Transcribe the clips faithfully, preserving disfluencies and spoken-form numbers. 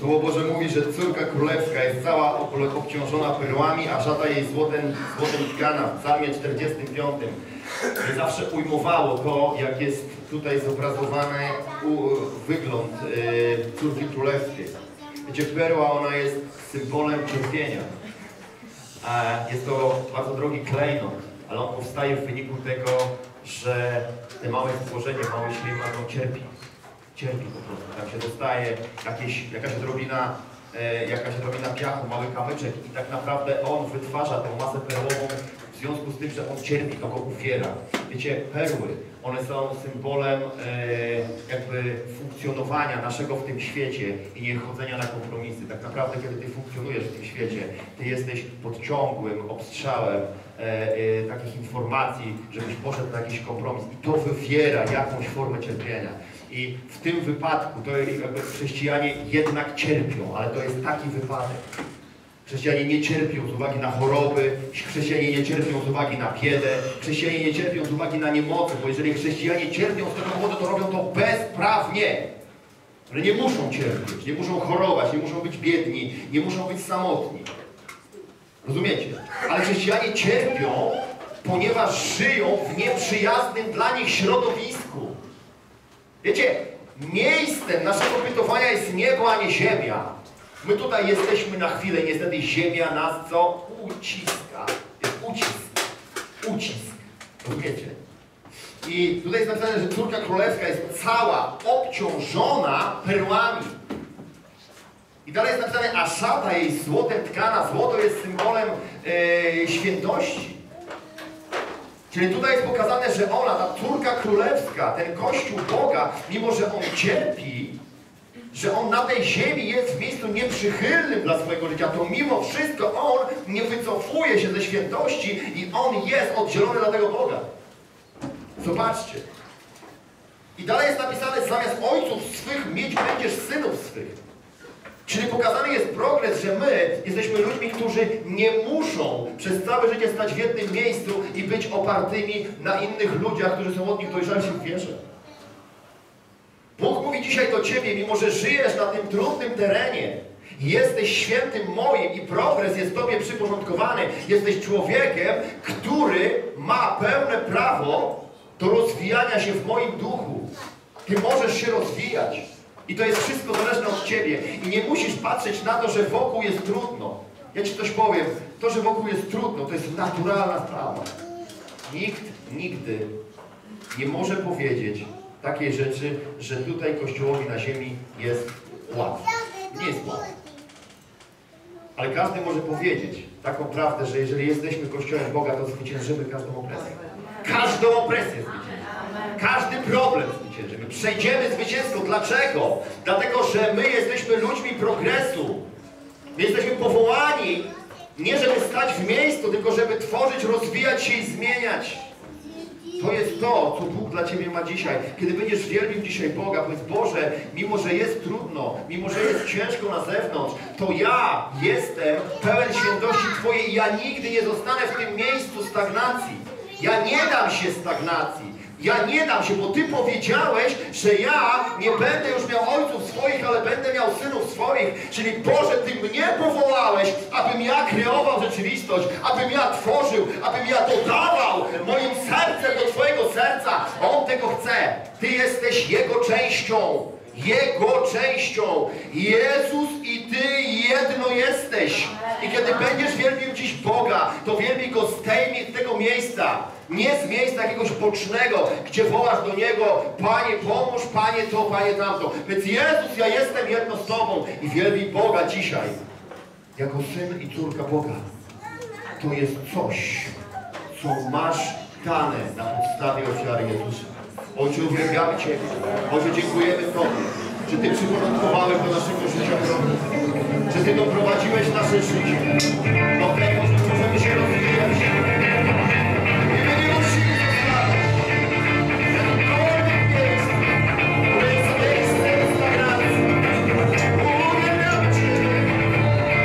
Słowo Boże mówi, że córka królewska jest cała obciążona perłami, a szata jej złotem tkana. W Psalmie czterdziestym piątym zawsze ujmowało to, jak jest tutaj zobrazowany wygląd córki królewskiej. Wiecie, perła, ona jest symbolem cierpienia. Jest to bardzo drogi klejnot, ale on powstaje w wyniku tego, że te małe stworzenie, małe ślimaką cierpi. Cierpi po prostu, tam się dostaje jakieś, jakaś odrobina, e, jakaś odrobina piachu, mały kamyczek i tak naprawdę on wytwarza tę masę perłową w związku z tym, że on cierpi, to go ufiera. Wiecie, perły, one są symbolem e, jakby funkcjonowania naszego w tym świecie i nie chodzenia na kompromisy. Tak naprawdę, kiedy ty funkcjonujesz w tym świecie, ty jesteś pod ciągłym obstrzałem e, e, takich informacji, żebyś poszedł na jakiś kompromis i to wywiera jakąś formę cierpienia. I w tym wypadku to jakby chrześcijanie jednak cierpią, ale to jest taki wypadek. Chrześcijanie nie cierpią z uwagi na choroby, chrześcijanie nie cierpią z uwagi na biedę, chrześcijanie nie cierpią z uwagi na niemocy, bo jeżeli chrześcijanie cierpią z tego powodu, to robią to bezprawnie. Ale nie muszą cierpieć, nie muszą chorować, nie muszą być biedni, nie muszą być samotni. Rozumiecie? Ale chrześcijanie cierpią, ponieważ żyją w nieprzyjaznym dla nich środowisku. Wiecie, miejscem naszego bytowania jest niebo, a nie ziemia. My tutaj jesteśmy na chwilę, niestety ziemia nas co uciska. Jest ucisk. Ucisk. Rozumiecie? I tutaj jest napisane, że córka królewska jest cała obciążona perłami. I dalej jest napisane, a szata jej złotem tkana. Złoto jest symbolem e, świętości. Czyli tutaj jest pokazane, że ona, ta córka królewska, ten Kościół Boga, mimo że on cierpi, że on na tej ziemi jest w miejscu nieprzychylnym dla swojego życia, to mimo wszystko on nie wycofuje się ze świętości i on jest oddzielony dla tego Boga. Zobaczcie. I dalej jest napisane, zamiast ojców swych mieć będziesz synów swych. Czyli pokazany jest progres, że my jesteśmy ludźmi, którzy nie muszą przez całe życie stać w jednym miejscu i być opartymi na innych ludziach, którzy są od nich dojrzalsi w wierze. Bóg mówi dzisiaj do ciebie, mimo że żyjesz na tym trudnym terenie, jesteś świętym moim i progres jest tobie przyporządkowany. Jesteś człowiekiem, który ma pełne prawo do rozwijania się w moim duchu. Ty możesz się rozwijać. I to jest wszystko zależne od ciebie. I nie musisz patrzeć na to, że wokół jest trudno. Ja ci coś powiem. To, że wokół jest trudno, to jest naturalna sprawa. Nikt nigdy nie może powiedzieć takiej rzeczy, że tutaj Kościołowi na ziemi jest łatwo. Nie jest łatwo. Ale każdy może powiedzieć taką prawdę, że jeżeli jesteśmy Kościołem Boga, to zwyciężymy każdą opresję. Każdą opresję zwyciężymy. Każdy problem zwyciężymy. Przejdziemy zwycięstwo. Dlaczego? Dlatego, że my jesteśmy ludźmi progresu. My jesteśmy powołani nie żeby stać w miejscu, tylko żeby tworzyć, rozwijać się i zmieniać. To jest to, co Bóg dla ciebie ma dzisiaj. Kiedy będziesz wielbił dzisiaj Boga, powiedz: Boże, mimo że jest trudno, mimo że jest ciężko na zewnątrz, to ja jestem pełen świętości twojej i ja nigdy nie zostanę w tym miejscu stagnacji. Ja nie dam się stagnacji. Ja nie dam się, bo Ty powiedziałeś, że ja nie będę już miał ojców swoich, ale będę miał synów swoich. Czyli Boże, Ty mnie powołałeś, abym ja kreował rzeczywistość, abym ja tworzył, abym ja dodawał moim sercem do Twojego serca. On tego chce. Ty jesteś Jego częścią. Jego częścią. Jezus i Ty jedno jesteś. I kiedy będziesz wielbił dziś Boga, to wielbi Go z tej, tego miejsca. Nie z miejsca jakiegoś bocznego, gdzie wołasz do Niego: Panie, pomóż, Panie to, Panie tamto. Więc Jezus, ja jestem jedno z Tobą. I wielbi Boga dzisiaj. Jako syn i córka Boga. To jest coś, co masz dane na podstawie ofiary Jezusa. Ojcze, uwielbiamy Ciebie. Ojcze, dziękujemy Tobie, że Ty przyporządkowałeś do naszego życia drogi. Że Ty doprowadziłeś nasze życie do tego, że możemy się rozwijać. I my nie musimy zostawić. Że cokolwiek jest, to jest miejsce restauracji. Uwielbiam Ciebie. Kończy Ciebie. Ciebie. Ciebie. Ciebie.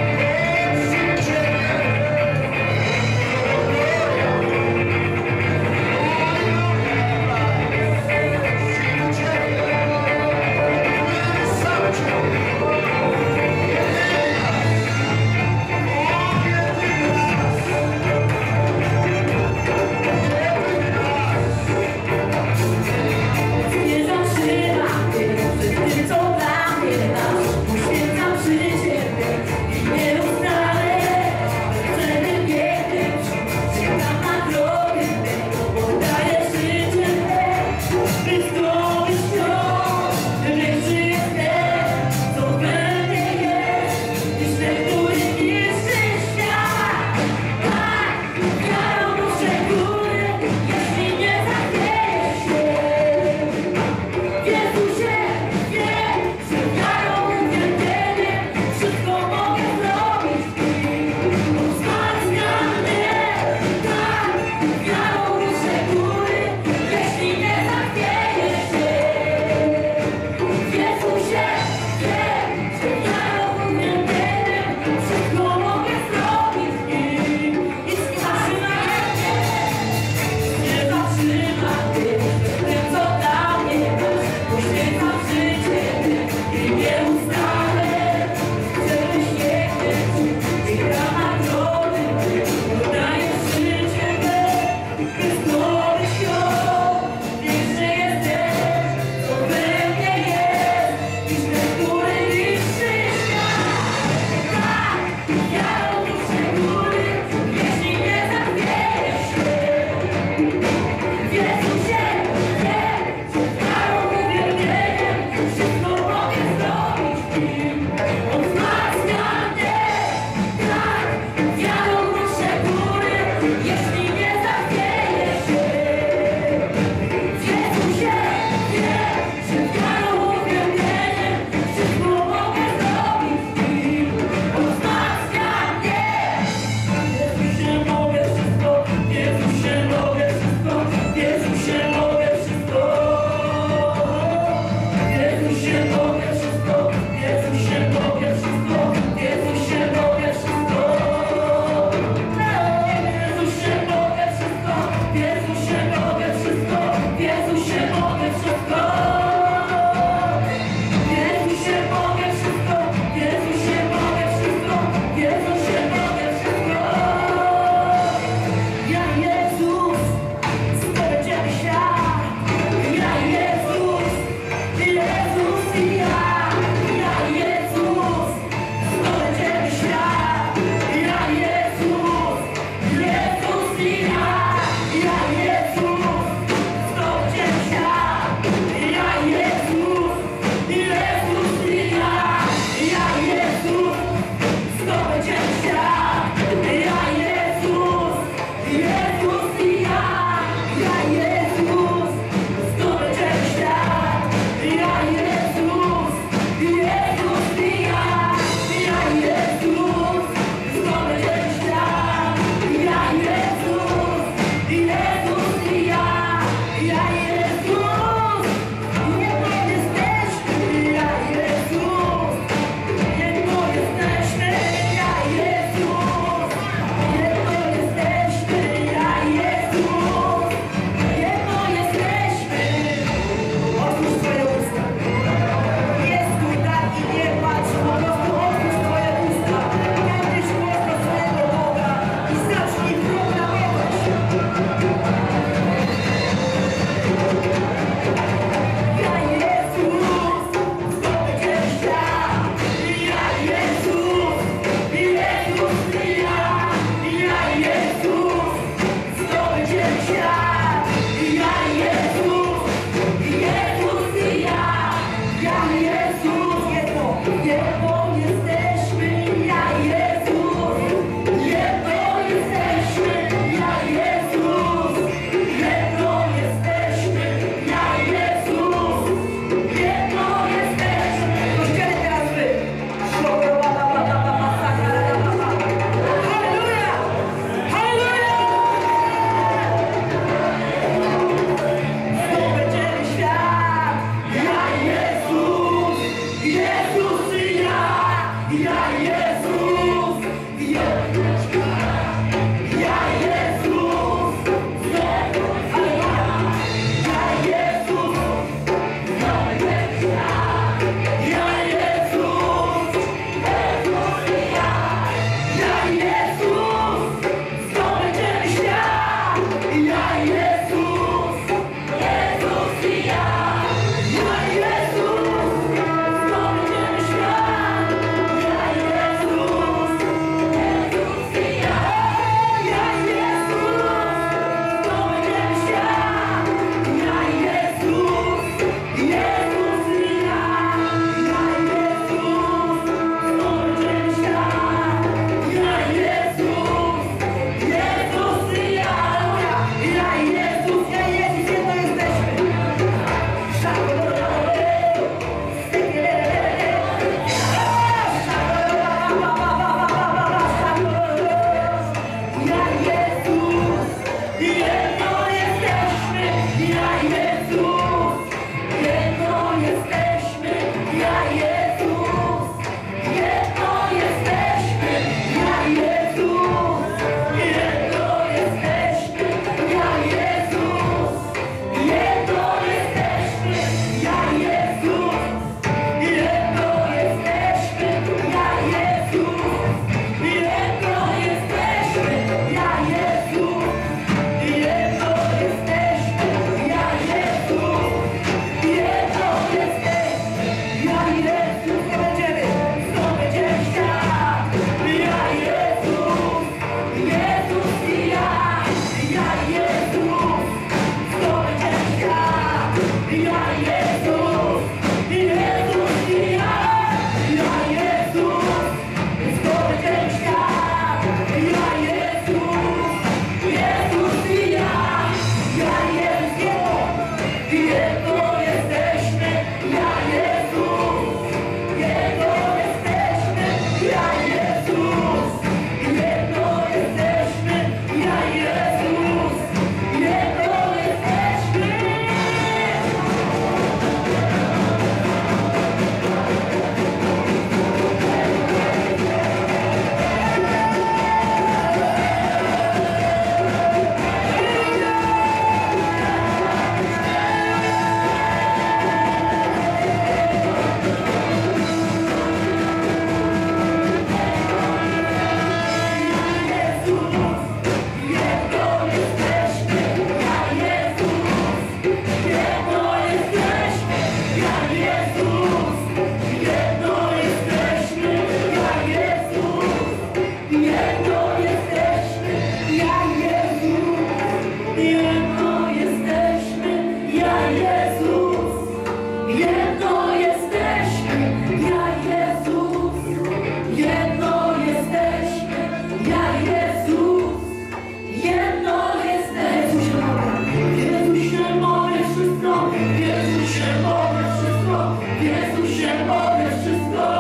Jezus, Jezus, wielki Boże,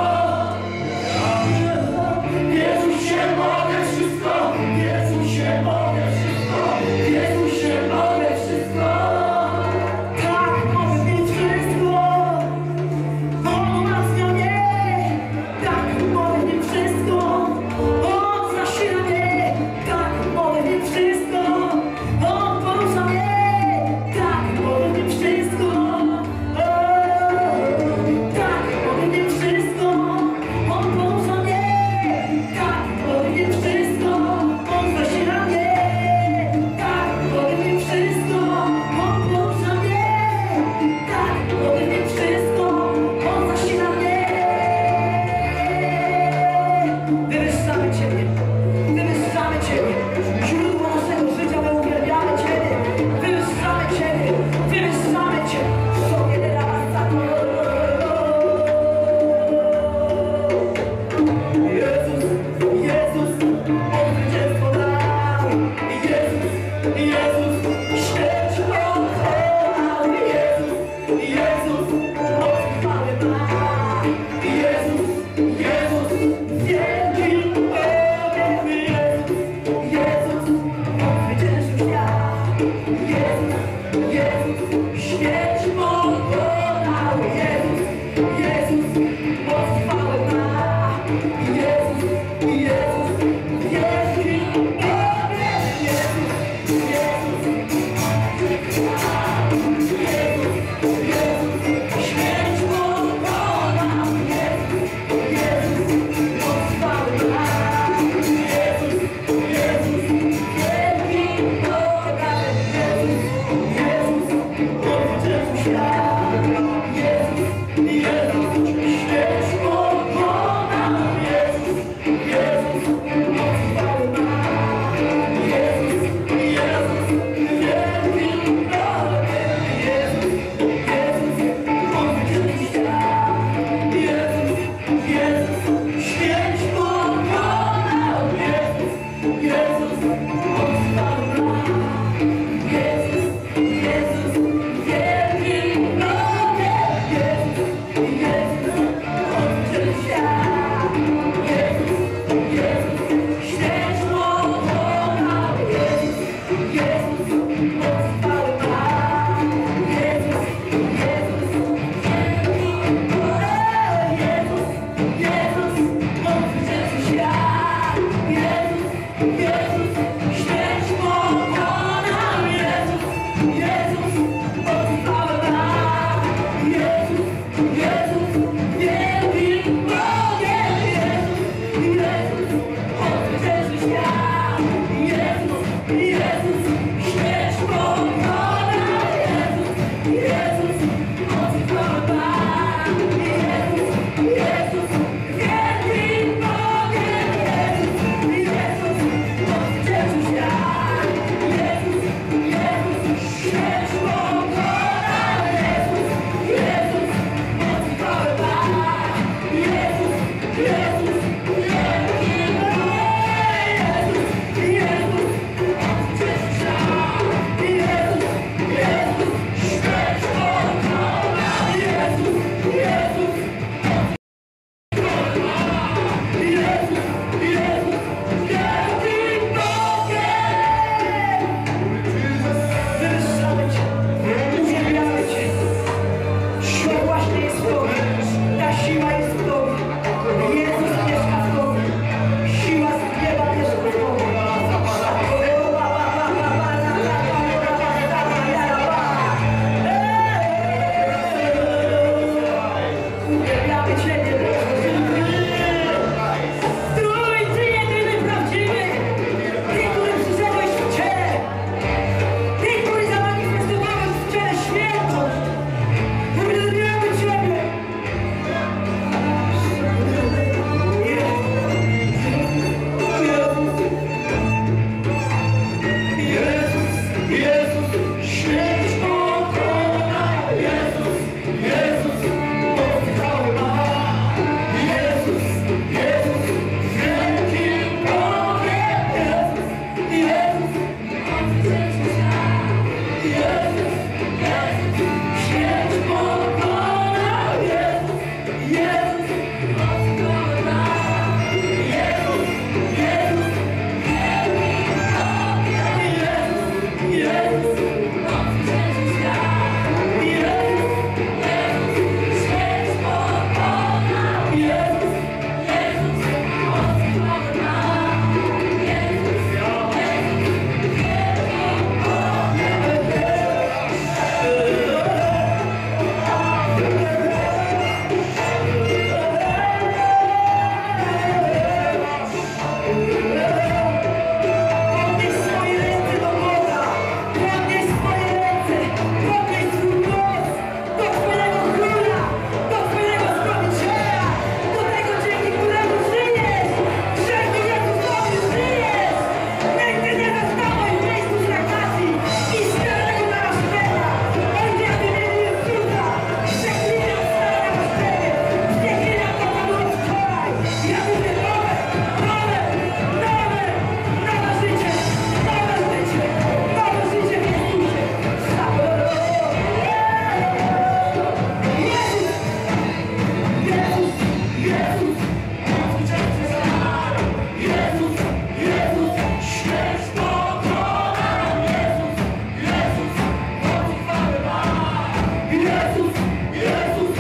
Jezus,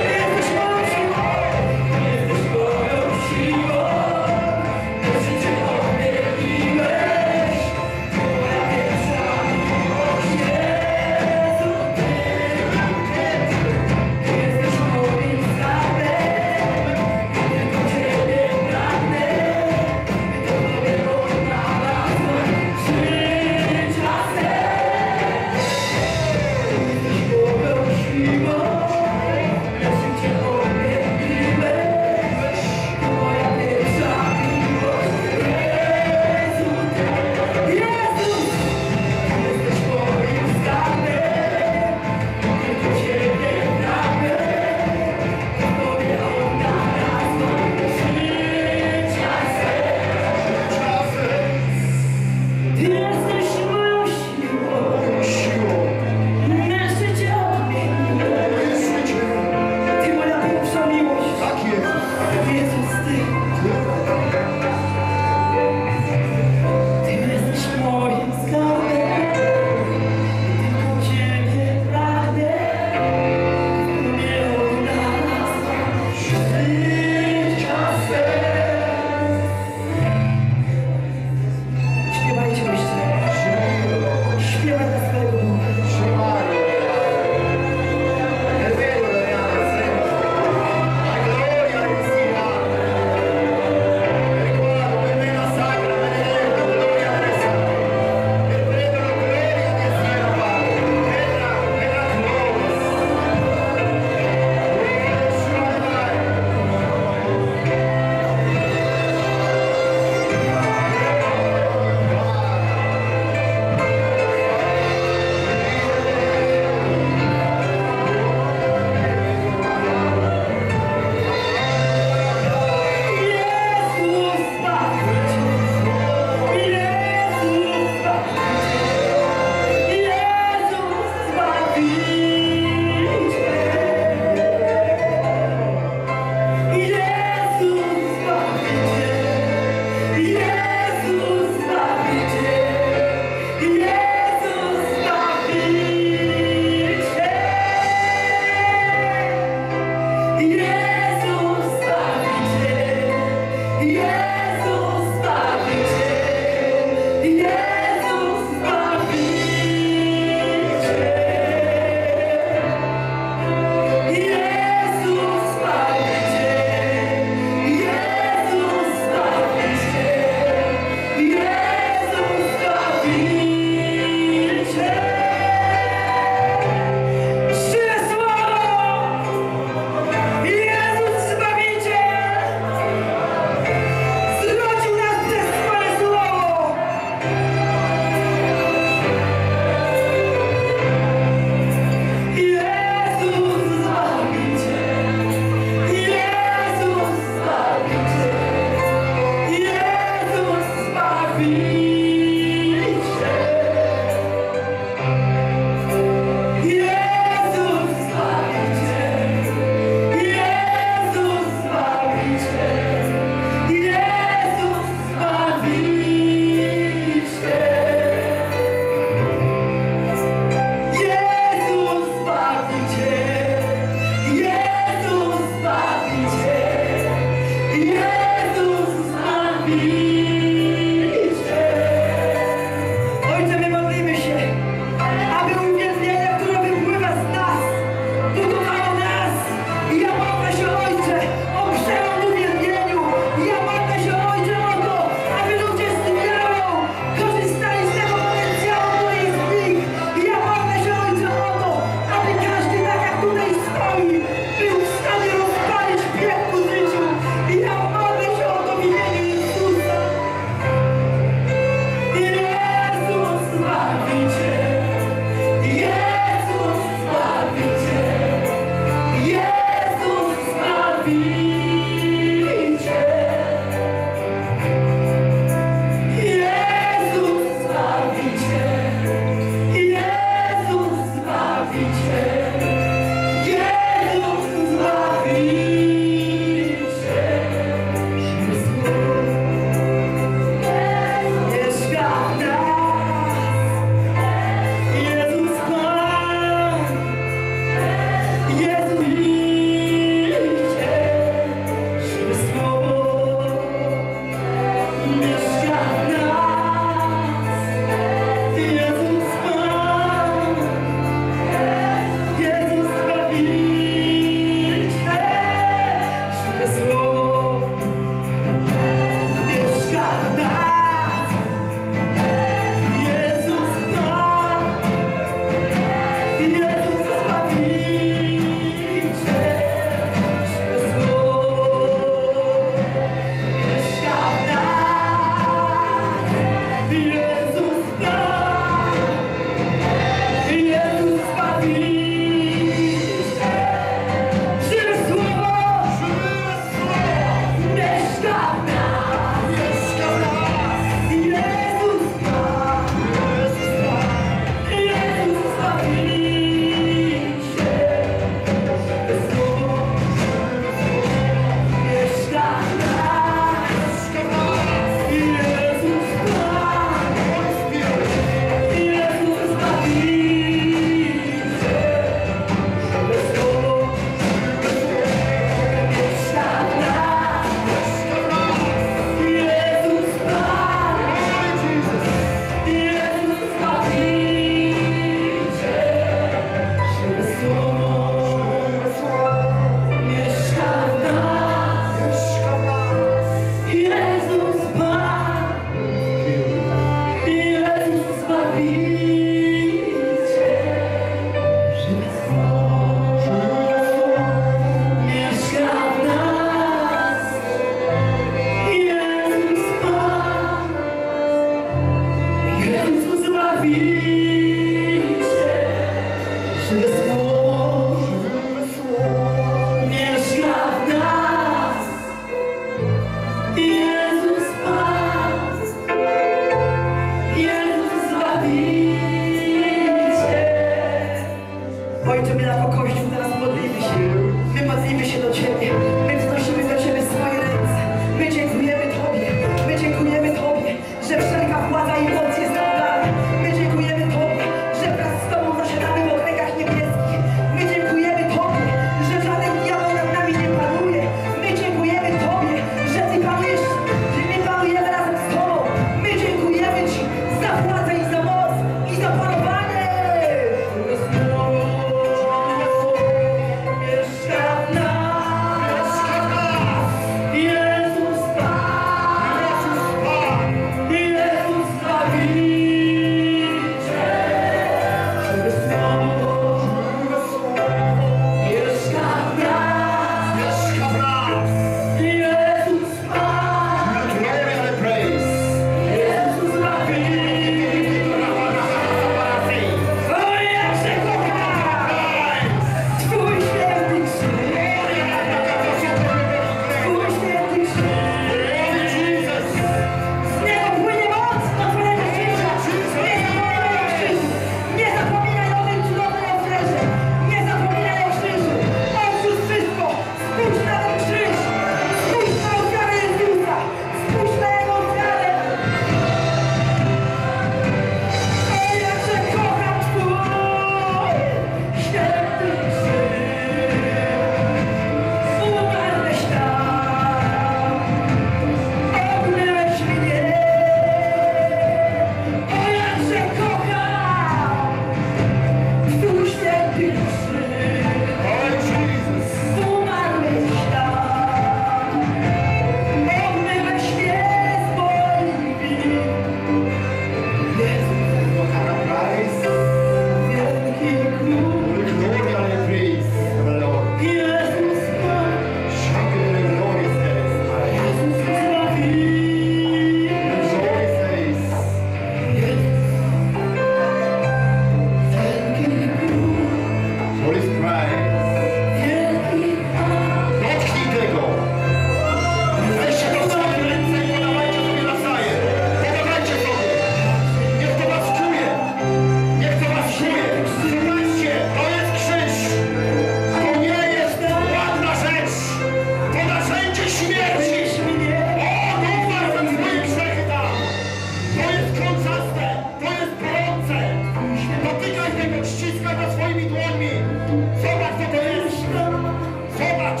Zobacz, co to jest! Zobacz!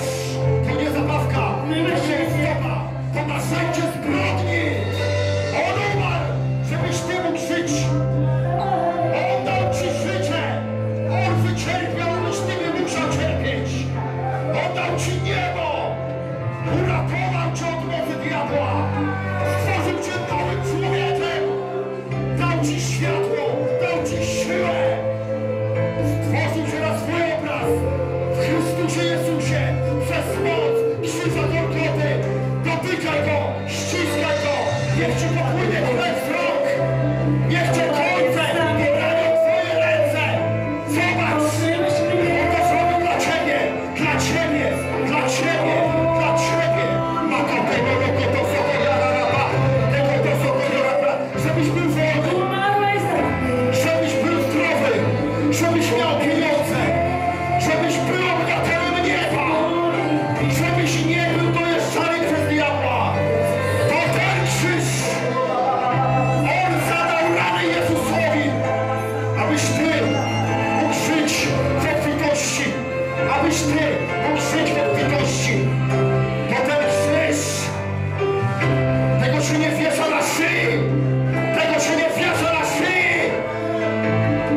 To nie zabawka! To się zdoba! To narzędzie zbrodni! On umarł, żebyś ty mógł żyć! On dał ci życie! On wycierpiał, byś ty nie musiał cierpieć! On dał ci niebo! Uratował cię od mocy diabła! Stworzył cię nowym człowiekiem! Dał ci światło! Dał ci siłę! Stworzył cię na swój obraz! W Chrystusie Jezusie! Przez moc krzyża Golgoty! Dotykaj go! Ściskaj go! Niech ci popłynie ten wzrok! Niech cię końce pobrania twoje ręce! Zobacz! On to zrobił dla ciebie! Dla ciebie! Dla ciebie! Dla ciebie! Ma to tego, tego, tego, tego, tego, tego, tego, żebyś był wolny! Żebyś był zdrowy! Żebyś miał pieniądze! Żebyś był obywatelem nieba! Żebyś nie był dojeżdżany przez diabła! To ten krzyż! On zadał rany Jezusowi! Abyś ty mógł żyć w obfitości! Abyś ty mógł żyć w obfitości! To ten krzyż! Tego się nie wiesza na szyi! Tego się nie wiesza na szyi!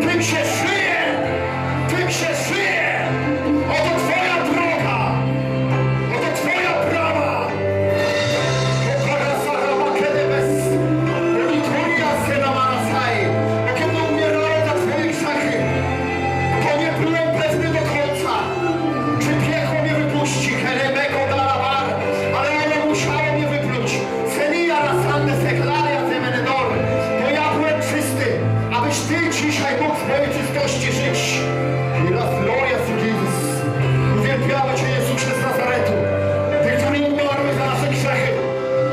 Tym się szyje! Tym się szyje! Oto twoja droga! Oto twoja prawa! Pokara Sara Makedebes! Monitoria Sena Manasai! A kiedy umierałem za twoje grzechy, to nie byłem pewny do końca, czy piekło mnie wypuści, Heremeko Dalabar, ale ono musiało mnie wypluć. Selia Rasande Seklaria Zemenedor, to ja byłem czysty, abyś ty dzisiaj mógł w mojej czystości żyć. I la Gloria to Jesus. Uwielbiamy Cię, Jezusie z Nazaretu. Ty, który umarłeś za nasze grzechy.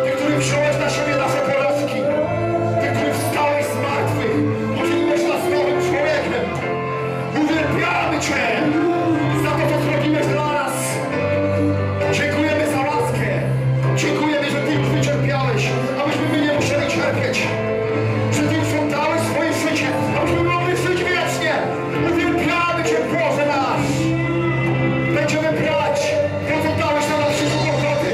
Ty, który wziąłeś na siebie nasze porażki. Ty, który wstałeś z martwych. Uczyniłeś nas nowym człowiekiem. Uwielbiamy Cię za to, co zrobiłeś dla nas. Dziękujemy za łaskę. Dziękujemy, że Ty już wycierpiałeś, abyśmy my nie musieli cierpieć. Że Ty już oddałeś swoje życie, abyśmy mogli żyć wiecznie. Uwielbiamy Cię, Boże nasz. Będziemy brać to, co dałeś na nas krzyżu Golgoty.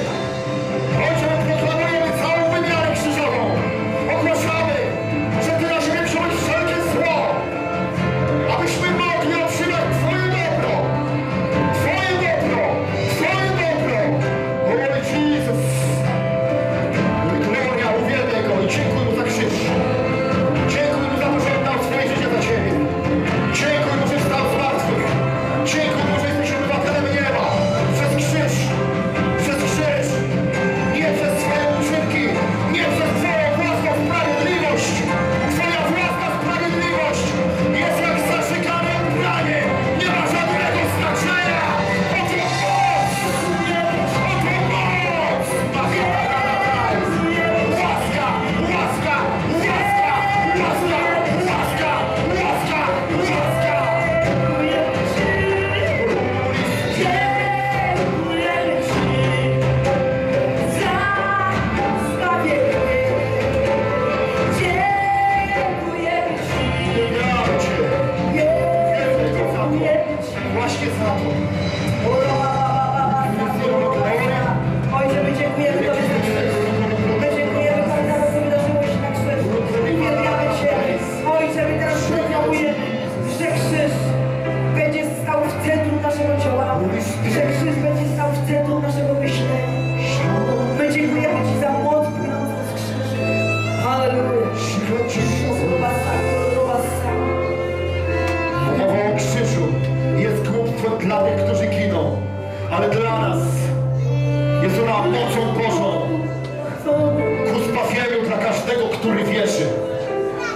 Ojcze, my proklamujemy całą wymiarę krzyżową. Ogłaszamy, że Ty na siebie wziąłeś wszelkie zło, abyśmy mogli otrzymać Twoje dobro. Twoje dobro. Twoje dobro. Glory Jesus. Gloria, uwielbiaj Go i dziękuj Mu za krzyż. Dziękuj Mu za to, że oddał swoje życie za Ciebie. Dziękuj Mu, że stał z martwych. Dziękuj Mu, że jesteś obywatelem nieba. Przez krzyż. Przez krzyż. Nie przez swoje uczynki. Nie przez Twoją własną sprawiedliwość. Twoja własna sprawiedliwość jest jak zaszykane ubranie. Nie ma żadnego znaczenia. Oto moc. Oto moc. Łaska. Łaska. Łaska. Łaska. Łaska. Łaska. Łaska. Uwielbiamy Cię. Wielbię Go za to. Właśnie za to. Gloria. Ojcze, my dziękujemy Tobie za krzyż. My dziękujemy Tobie za to, co wydarzyłeś na krzyżu. Uwielbiamy Cię. Ojcze, my teraz proklamujemy, że krzyż będzie stał w centrum naszego ciała. Że krzyż będzie stał w centrum naszego myślenia. My dziękujemy Ci za moc płynącą z krzyży. Halleluja. Mowa o krzyżu jest głupstwem dla tych, którzy giną, ale dla nas jest ona mocą Bożą ku zbawieniu dla każdego, który wierzy.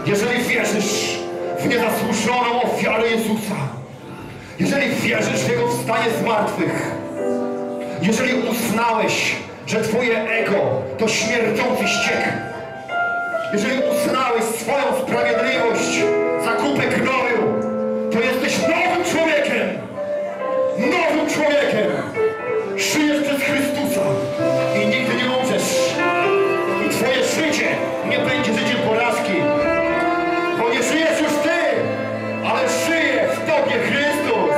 Jeżeli wierzysz w niezasłużoną ofiarę Jezusa, jeżeli wierzysz w Jego wstanie z martwych, jeżeli uznałeś, że Twoje ego to śmierdzący ściek, jeżeli uznałeś swoją sprawiedliwość za kupę gnoju, to jesteś nowym człowiekiem. Nowym człowiekiem. Żyjesz przez Chrystusa i nigdy nie umrzesz. I Twoje życie nie będzie życiem porażki. Bo nie żyjesz już Ty, ale żyje w Tobie Chrystus.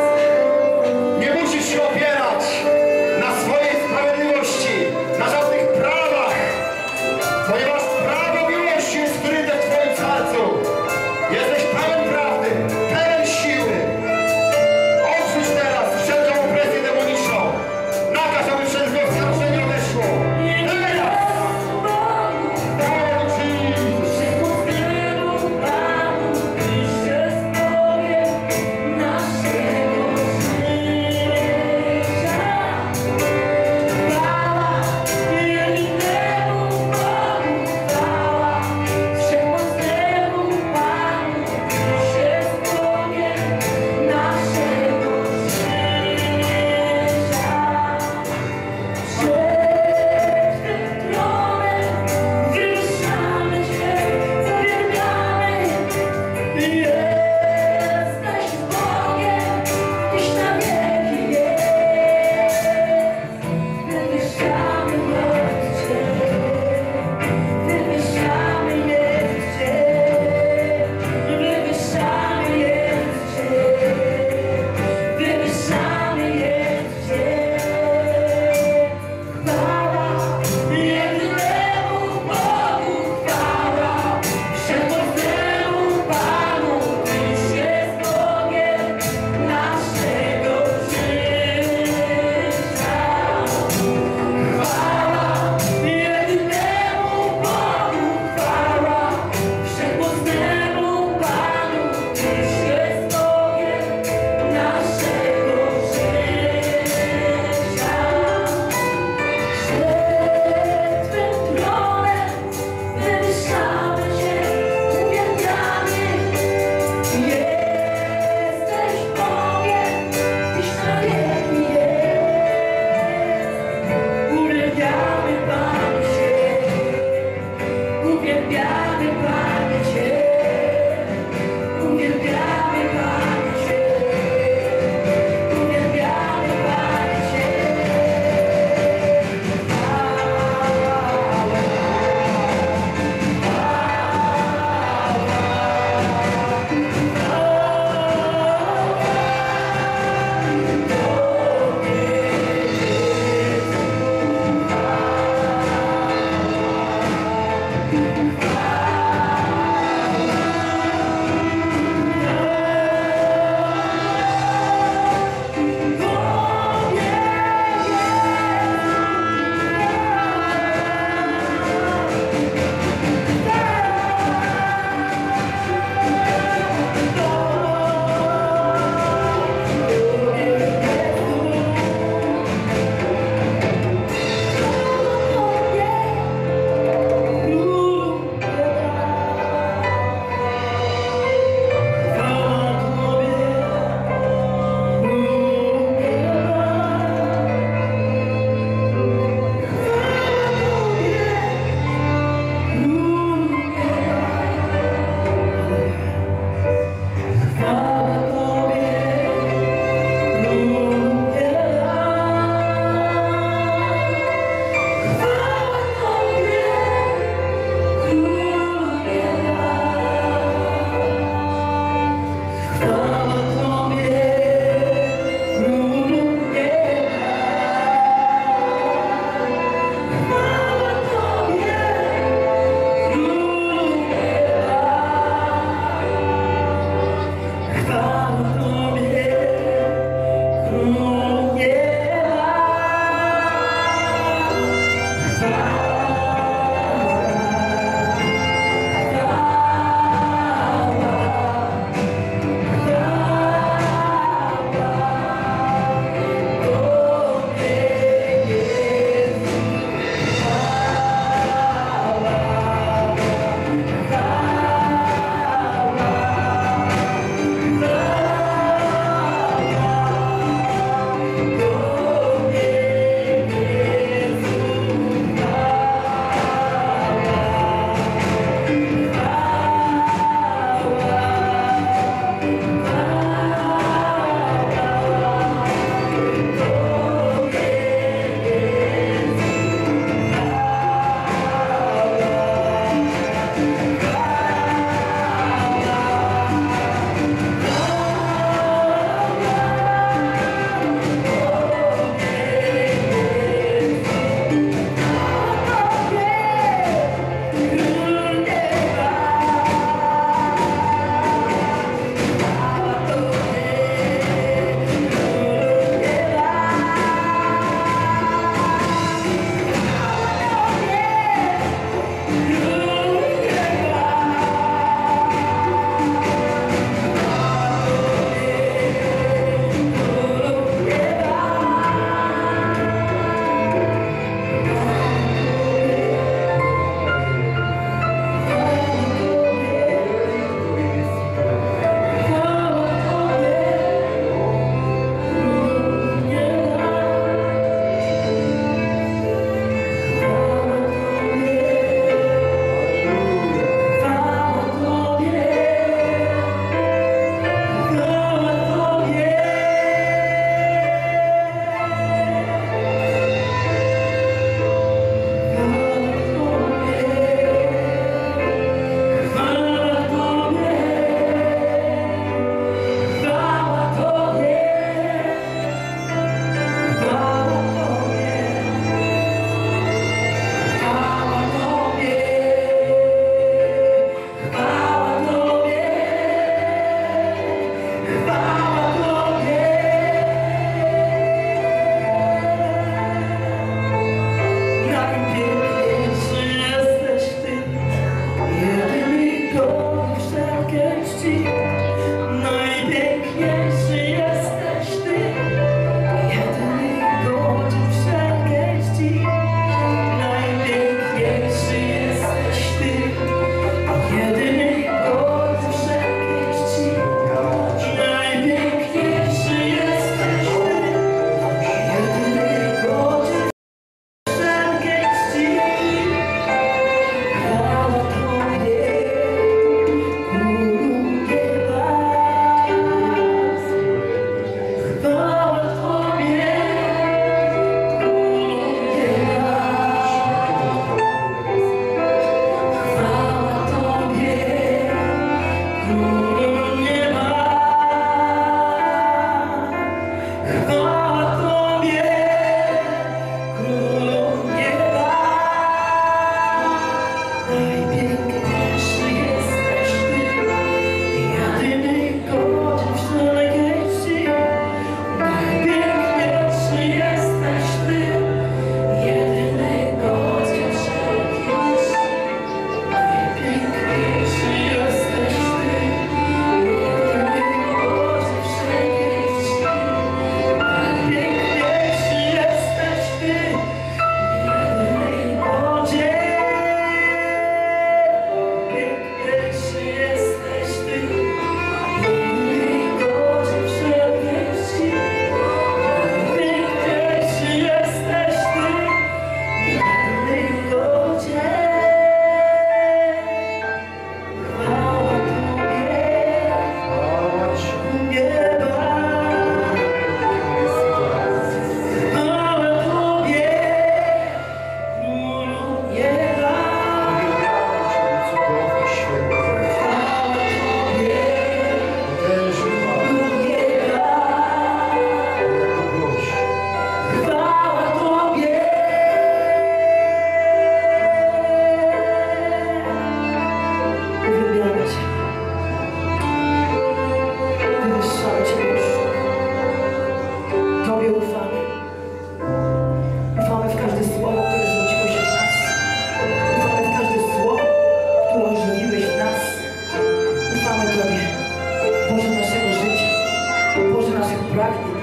pragnie.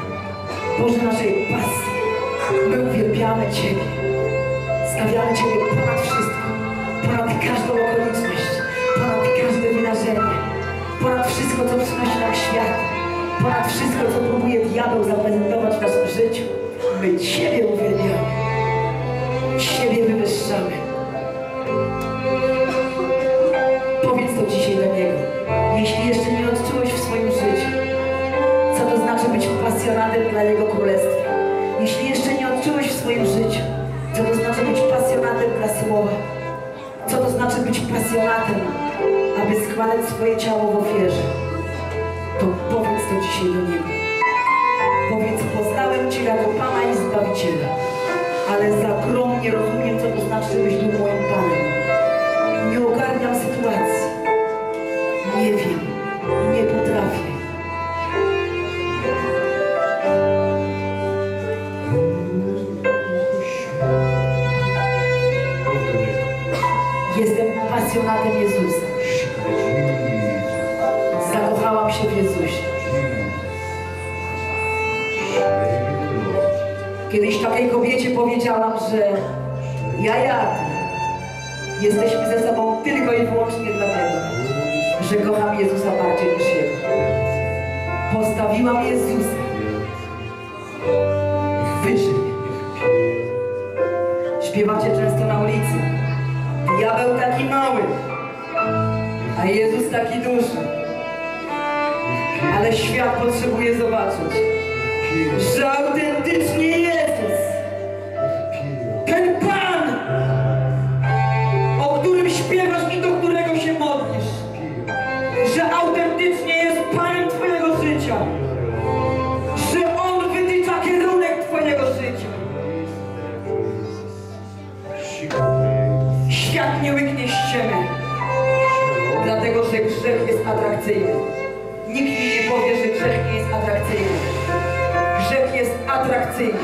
Boże naszej pasji, my uwielbiamy Ciebie. Stawiamy Ciebie ponad wszystko, ponad każdą okoliczność, ponad każde wydarzenie, ponad wszystko, co przynosi nam świat, ponad wszystko, co próbuje diabeł zaprezentować w naszym życiu. My Ciebie uwielbiamy, Ciebie wywyższamy. Powiedz to dzisiaj do Niego, jeśli jeszcze nie odczułeś w swoim życiu, co to znaczy być pasjonatem dla Jego Królestwa. Jeśli jeszcze nie odczułeś w swoim życiu, co to znaczy być pasjonatem dla Słowa, co to znaczy być pasjonatem, aby składać swoje ciało w ofierze, to powiedz to dzisiaj do Niego. Powiedz, poznałem Cię jako Pana i Zbawiciela, ale zakromnie rozumiem, co to znaczy, żebyś był moim Panem. Nie ogarniam sytuacji, nie wiem, nie potrafię. Jestem pasjonatem Jezusa. Zakochałam się w Jezusie. Kiedyś takiej kobiecie powiedziałam, że ja, ja, jesteśmy ze sobą tylko i wyłącznie dlatego, że kocham Jezusa bardziej niż Jego. Postawiłam Jezusa wyżej. Śpiewacie często na ulicy. Diabeł taki mały, a Jezus taki duży. Ale świat potrzebuje zobaczyć, że autentycznie Jezus, ten Pan, o którym śpiewasz i do którego się modlisz, że autentycznie jest Panem Twojego życia, że On wytycza kierunek Twojego życia. Świat nie łyknie ściemy, dlatego że grzech jest atrakcyjny. Nikt mi nie powie, że grzech nie jest atrakcyjny. Grzech jest atrakcyjny.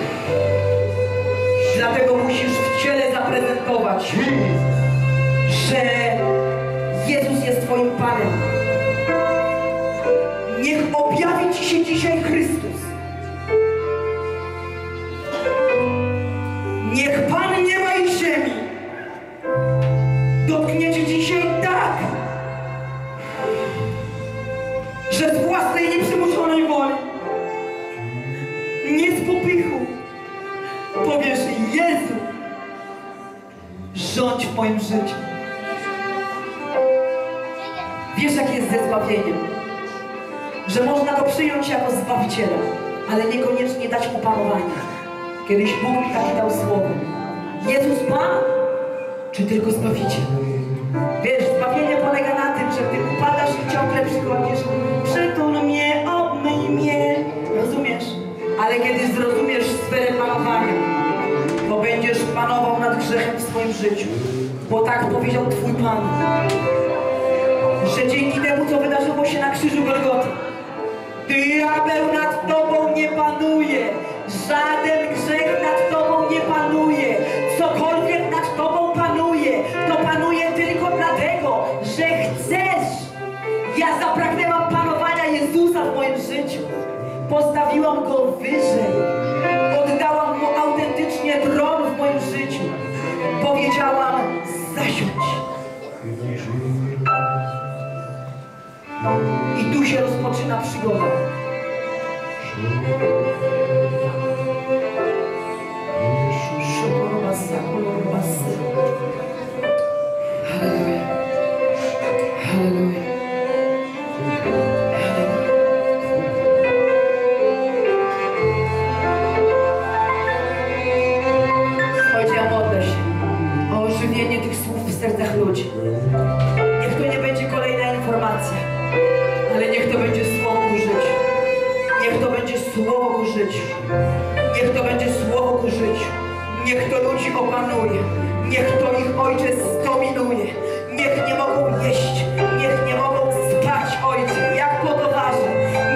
Dlatego musisz w ciele zaprezentować, że Jezus jest Twoim Panem. Niech objawi Ci się dzisiaj Chrystus. Niech Pan nieba i ziemi dotknie Cię dzisiaj tak, że z własnej nieprzymuszonej woli, nie z popychu, powiesz: Jezu, rządź w moim życiu. Wiesz, jak jest ze zbawieniem, że można go przyjąć jako Zbawiciela, ale niekoniecznie dać mu panowania. Kiedyś Bóg mi tak dał słowo: Jezus Pan, czy tylko Zbawiciel? Wiesz, zbawienie polega na tym, że Ty upadasz i ciągle przychodzisz: przytul mnie, obmyj mnie. Rozumiesz? Ale kiedy zrozumiesz sferę panowania, to będziesz panował nad grzechem w swoim życiu. Bo tak powiedział Twój Pan, że dzięki temu, co wydarzyło się na krzyżu Golgoty, diabeł nad Tobą nie panuje. Żaden grzech nad Tobą nie panuje. Cokolwiek nad Tobą panuje, to panuje tylko dlatego, że chcesz. Ja zapragnęłam panowania Jezusa w moim życiu. Postawiłam Go wyżej. Oddałam Mu autentycznie tron w moim życiu. Powiedziałam: zasiądź. I tu się rozpoczyna przygoda. Hallelujah. Hallelujah. Chodzi o modlę się, o ożywienie tych słów w sercach ludzi. Niech to nie będzie kolejna informacja, ale niech to będzie słowo ku życiu. Niech to będzie słowo ku życiu. Niech to będzie słowo ku życiu. Niech to ludzi opanuje. Niech to ich, Ojcze, zdominuje. Niech nie mogą jeść. Niech nie mogą spać, Ojcze, jak potowarze.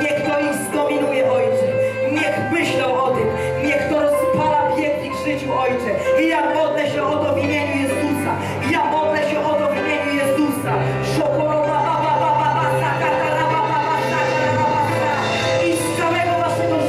Niech to ich zdominuje, Ojcze. Niech myślą o tym. Niech to rozpala bieg w ich życiu, Ojcze. I ja modlę się o to w imieniu Jezusa. Ja modlę się o to w imieniu Jezusa. I z całego Waszego życia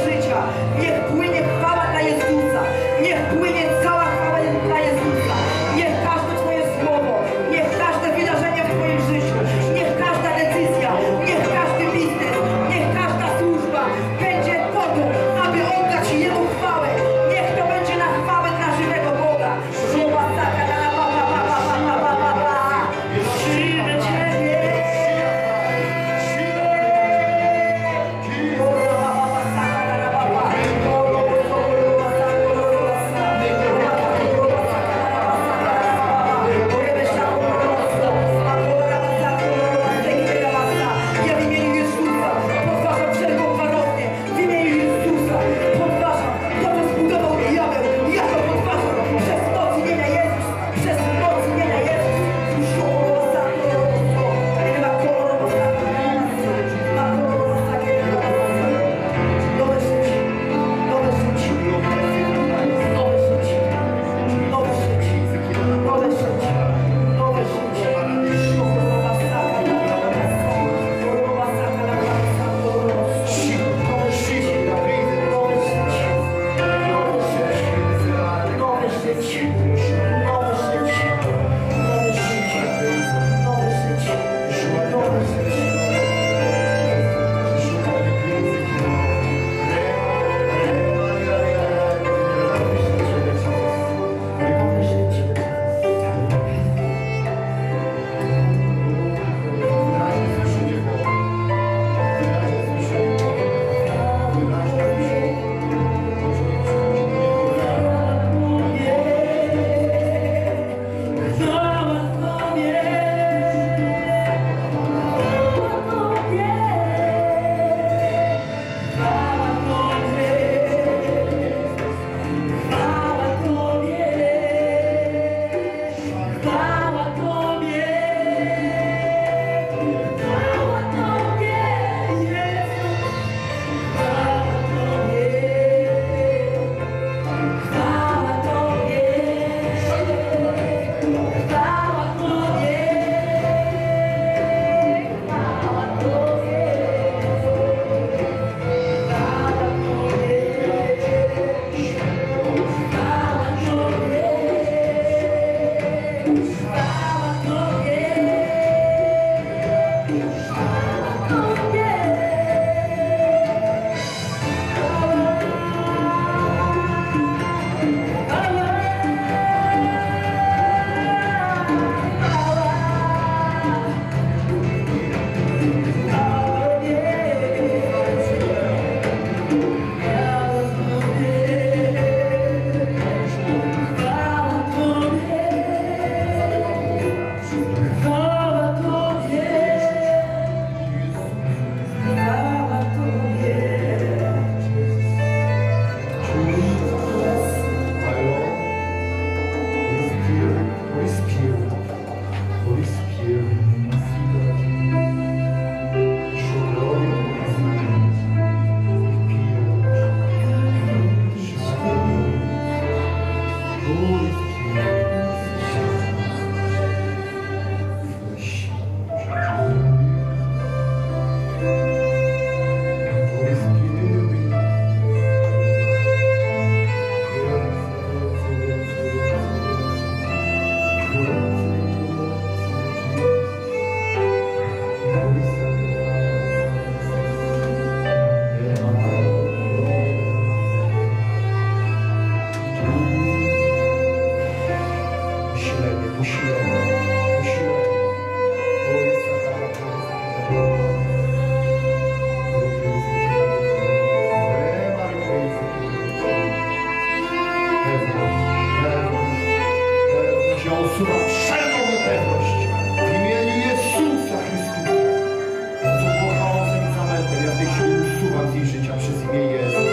usuwam z ich życia przez imię Jezus.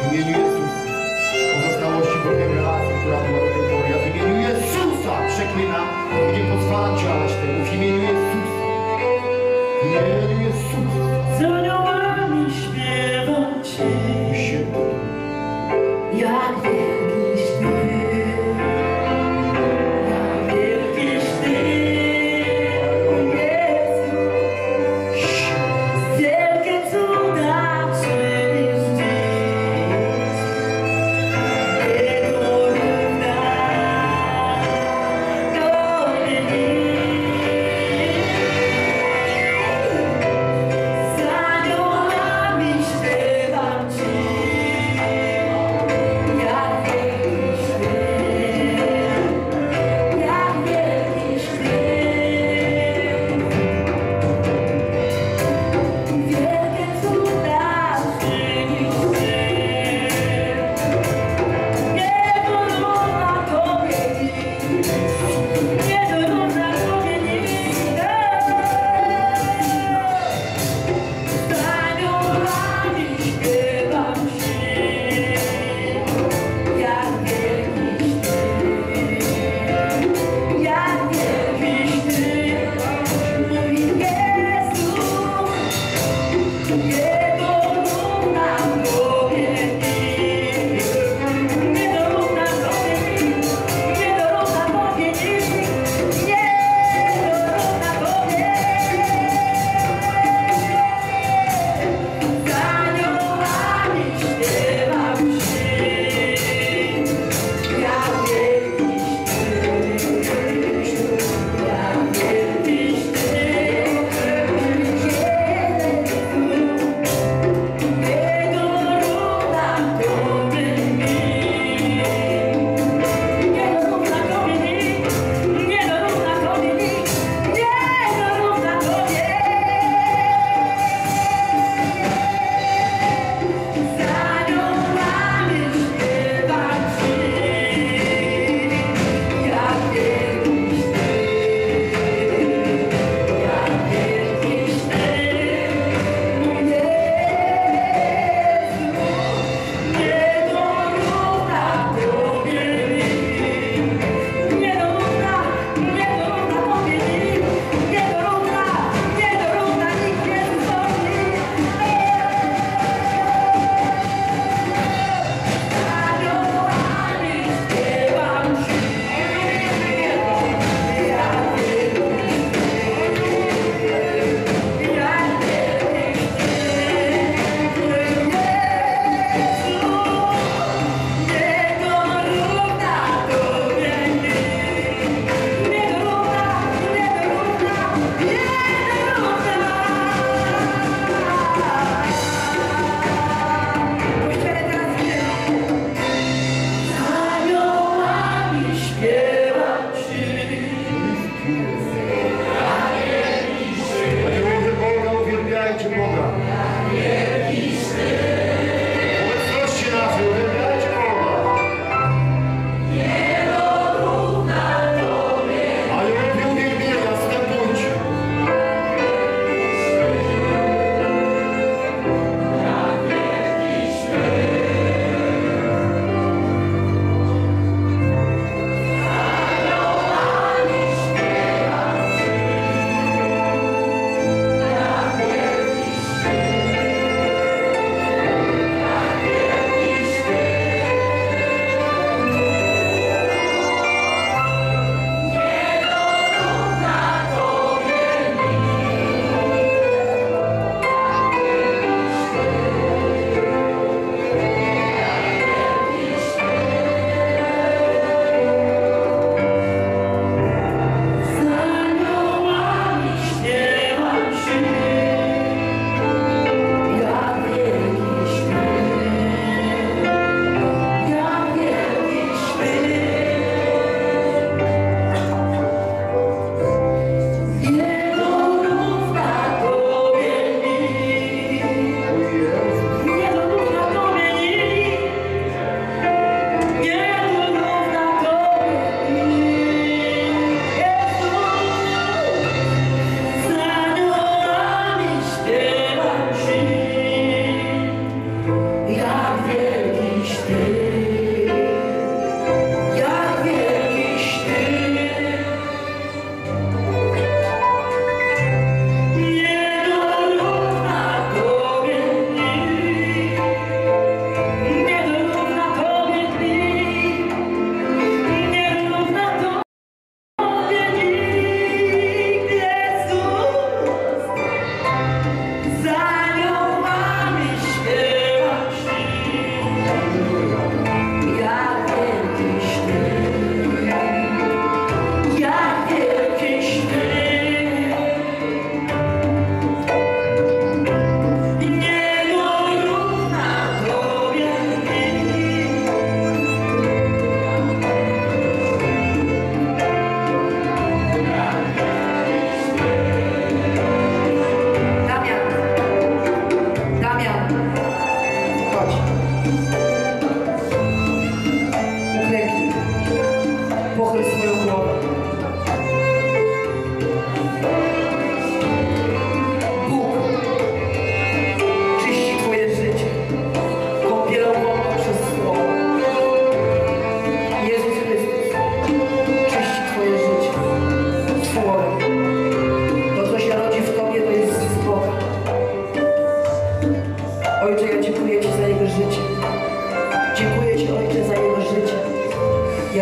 W imieniu Jezusa. Pozostałości Bożej relacji, która była do tej pory. Ja w imieniu Jezusa przeklinam, nie pozwalam działać temu. W imieniu Jezusa. W imieniu Jezusa. Z aniołami śpiewam Cię. Jak wielkiś Ty.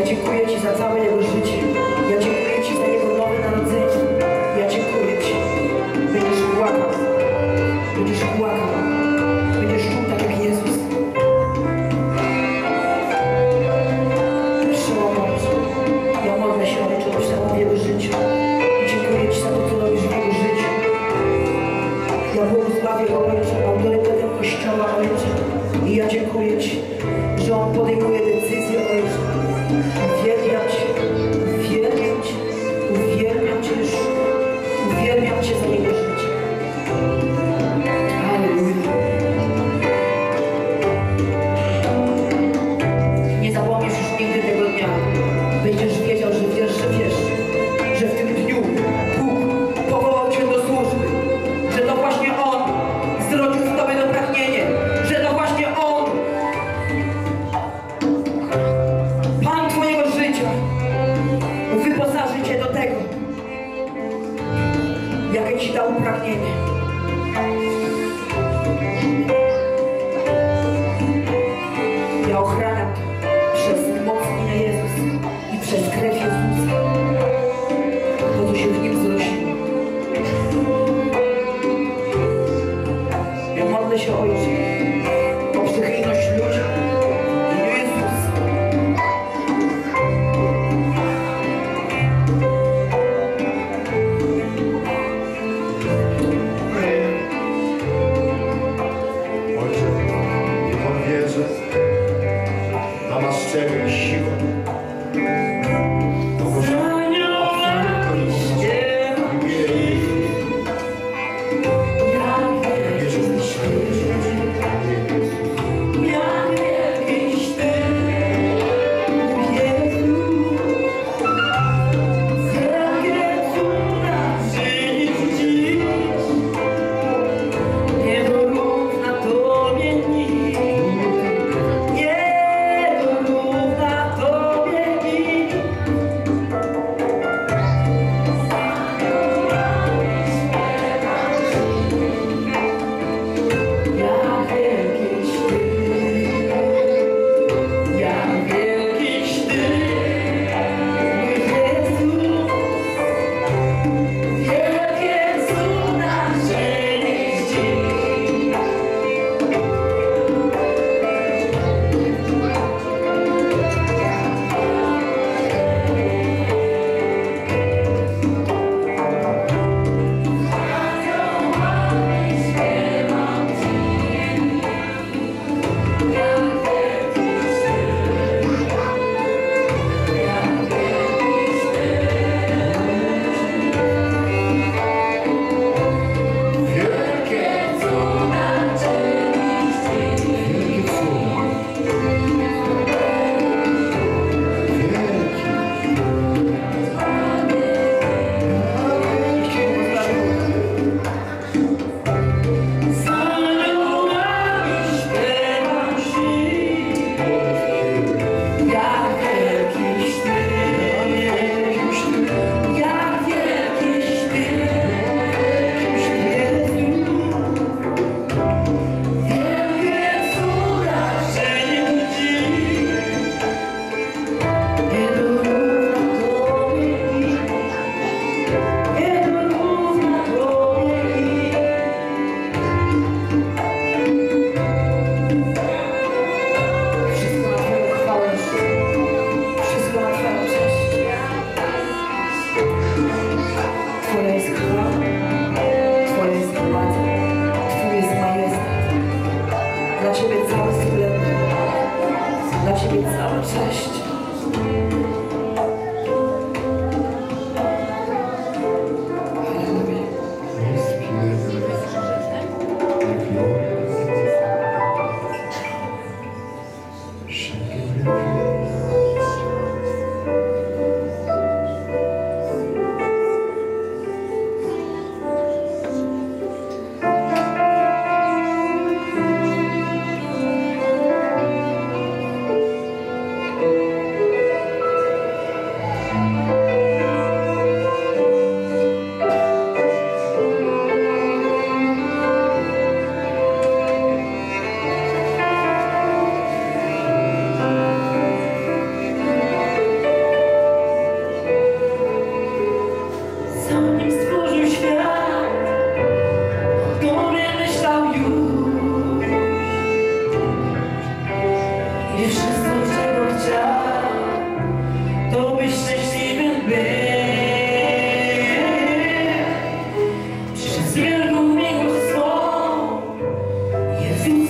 dziękuję Ci za całe Jego życie. Ja dziękuję Ci za Jego nowe narodzenie. Ja dziękuję Ci. Będziesz płakał. Będziesz płakał. Będziesz czuł tak jak Jezus. Przełomocy. Ja mogę się liczyć w Jego życiu. I dziękuję Ci za to, co robisz w Jego życiu. Ja błogosławię Ojcze, autorytetem Kościoła, Ojcze. I ja dziękuję Ci, że On podejmuje decyzję, Ojcze. Uwielbiam Cię, uwielbiam Cię, uwielbiam Cię, uwielbiam Cię za Jego życie. Alleluja. Nie zapomnisz już nigdy tego dnia. Będziesz wiedział, że wiesz, że wiesz, że w tym dniu Bóg powołał Cię do służby, że to właśnie On zrodził w Tobie to pragnienie, że to właśnie On, Pan Twojego życia, wyposaży Cię do tego, jakie Ci dał pragnienie. Ja ochraniam przez moc imienia Jezus i przez krew Jezusa to, co się w Nim zrośnie. Ja modlę się, Ojcze, o przychylność ludzi. Oh. Tatusiu,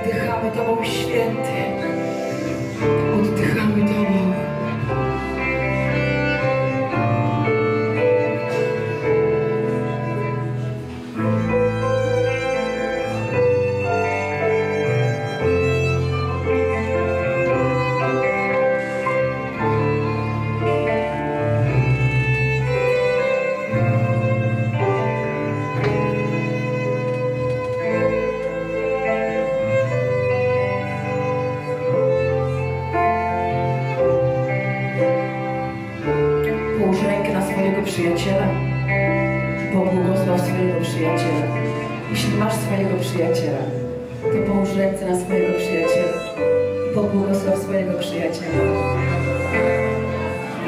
Oddychamy Tobą, Święty. Oddychamy Tobą. Przyjaciela, pobłogosław swojego przyjaciela. Jeśli masz swojego przyjaciela, to połóż ręce na swojego przyjaciela. Pobłogosław swojego przyjaciela.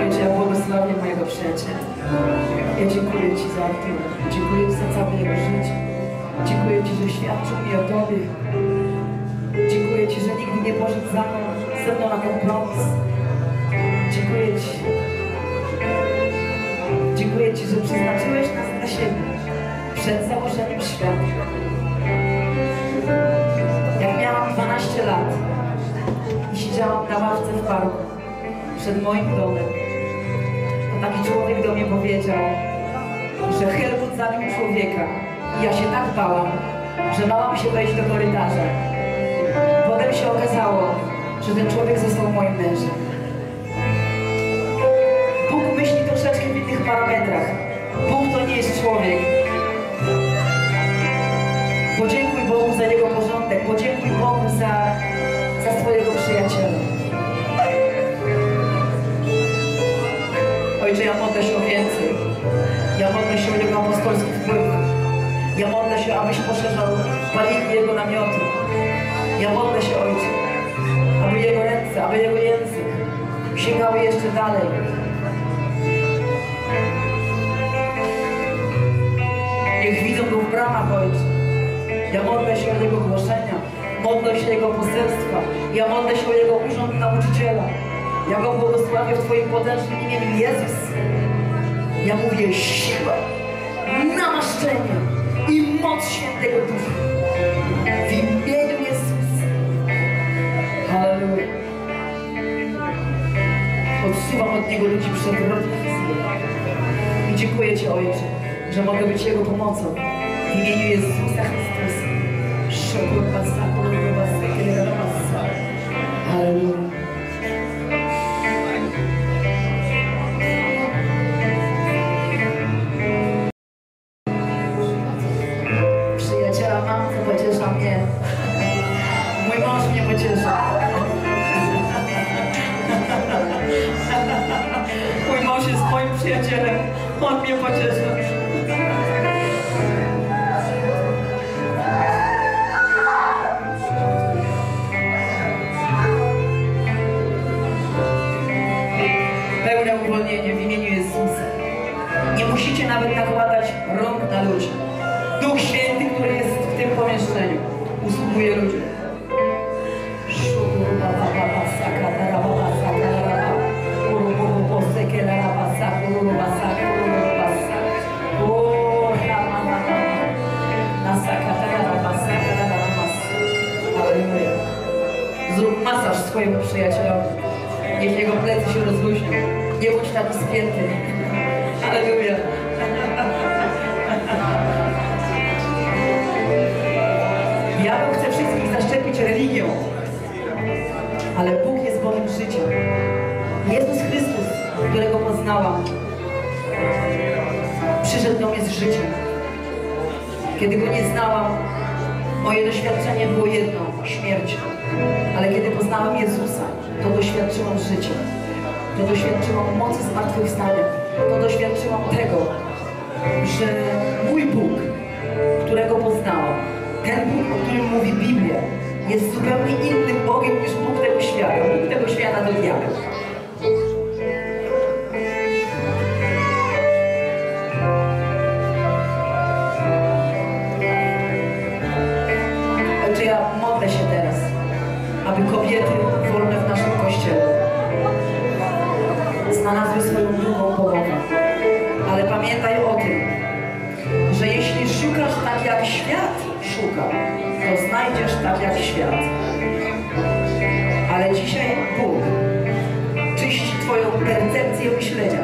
Ludzie, ja błogosławię mojego przyjaciela. Ja dziękuję Ci za Artura. Dziękuję Ci za całe jego życie. Dziękuję Ci, że świadczył mi o Tobie. Dziękuję Ci, że nigdy nie poszedł za mną, ze mną na kompromis. Dziękuję Ci. Dziękuję Ci, że przeznaczyłeś nas dla siebie przed założeniem świata. Jak miałam dwanaście lat i siedziałam na ławce w parku przed moim domem, to taki człowiek do mnie powiedział, że Helmut zabił człowieka i ja się tak bałam, że bałam się wejść do korytarza. Potem się okazało, że ten człowiek został moim mężem. Troszeczkę w innych parametrach. Bóg to nie jest człowiek. Podziękuj Bogu za Jego porządek. Podziękuj Bogu za, za swojego przyjaciela. Ojcze, ja modlę się o więcej. Ja modlę się o Jego apostolski wpływ. Ja modlę się, abyś poszerzał paliki Jego namiotu. Ja modlę się, Ojcze, aby Jego ręce, aby Jego język sięgały jeszcze dalej. Niech widzą go w bramach, Ojcze. Ja modlę się o Jego głoszenia, modlę się o Jego poselstwa, ja modlę się o Jego urząd nauczyciela. Ja go błogosławię w Twoim potężnym imieniu, Jezus. Ja mówię siła, namaszczenie i moc Świętego Ducha. W imieniu Jezus. Halleluja. Odsuwam od Niego ludzi przewrotnych i dziękuję Ci, Ojcze, że mogę być Jego pomocą. W imieniu Jezusa Chrystusa. Halleluja. Przyjaciela mam, co pociesza mnie. Mój mąż mnie pociesza. Mój mąż jest moim przyjacielem. On mnie pociesza. W imieniu Jezusa. Nie musicie nawet nakładać rąk na ludzi. Duch Święty, który jest w tym pomieszczeniu, usługuje ludziom. Zrób masaż swojemu przyjacielowi. Niech jego plecy się rozluźnią. Nie bądź taki spięty. Halleluja. Diabeł chce wszystkich zaszczepić religią, ale Bóg jest Bogiem życia. Jezus Chrystus, którego poznałam, przyszedł do mnie z życiem. Kiedy Go nie znałam, moje doświadczenie było jedno, śmierć. Ale kiedy poznałam Jezusa, to doświadczyłam życia. To doświadczyłam mocy zmartwychwstania. To doświadczyłam tego, że mój Bóg, którego poznałam, ten Bóg, o którym mówi Biblia, jest zupełnie innym Bogiem niż Bóg tego świata. Bóg tego świata to diabeł. Znaczy ja modlę się teraz, aby kobiety wolne w naszym kościele znalazły swoją drugą połowę. Ale pamiętaj o tym, że jeśli szukasz tak jak świat, szuka, to znajdziesz tak jak świat. Ale dzisiaj Bóg czyści twoją percepcję myślenia,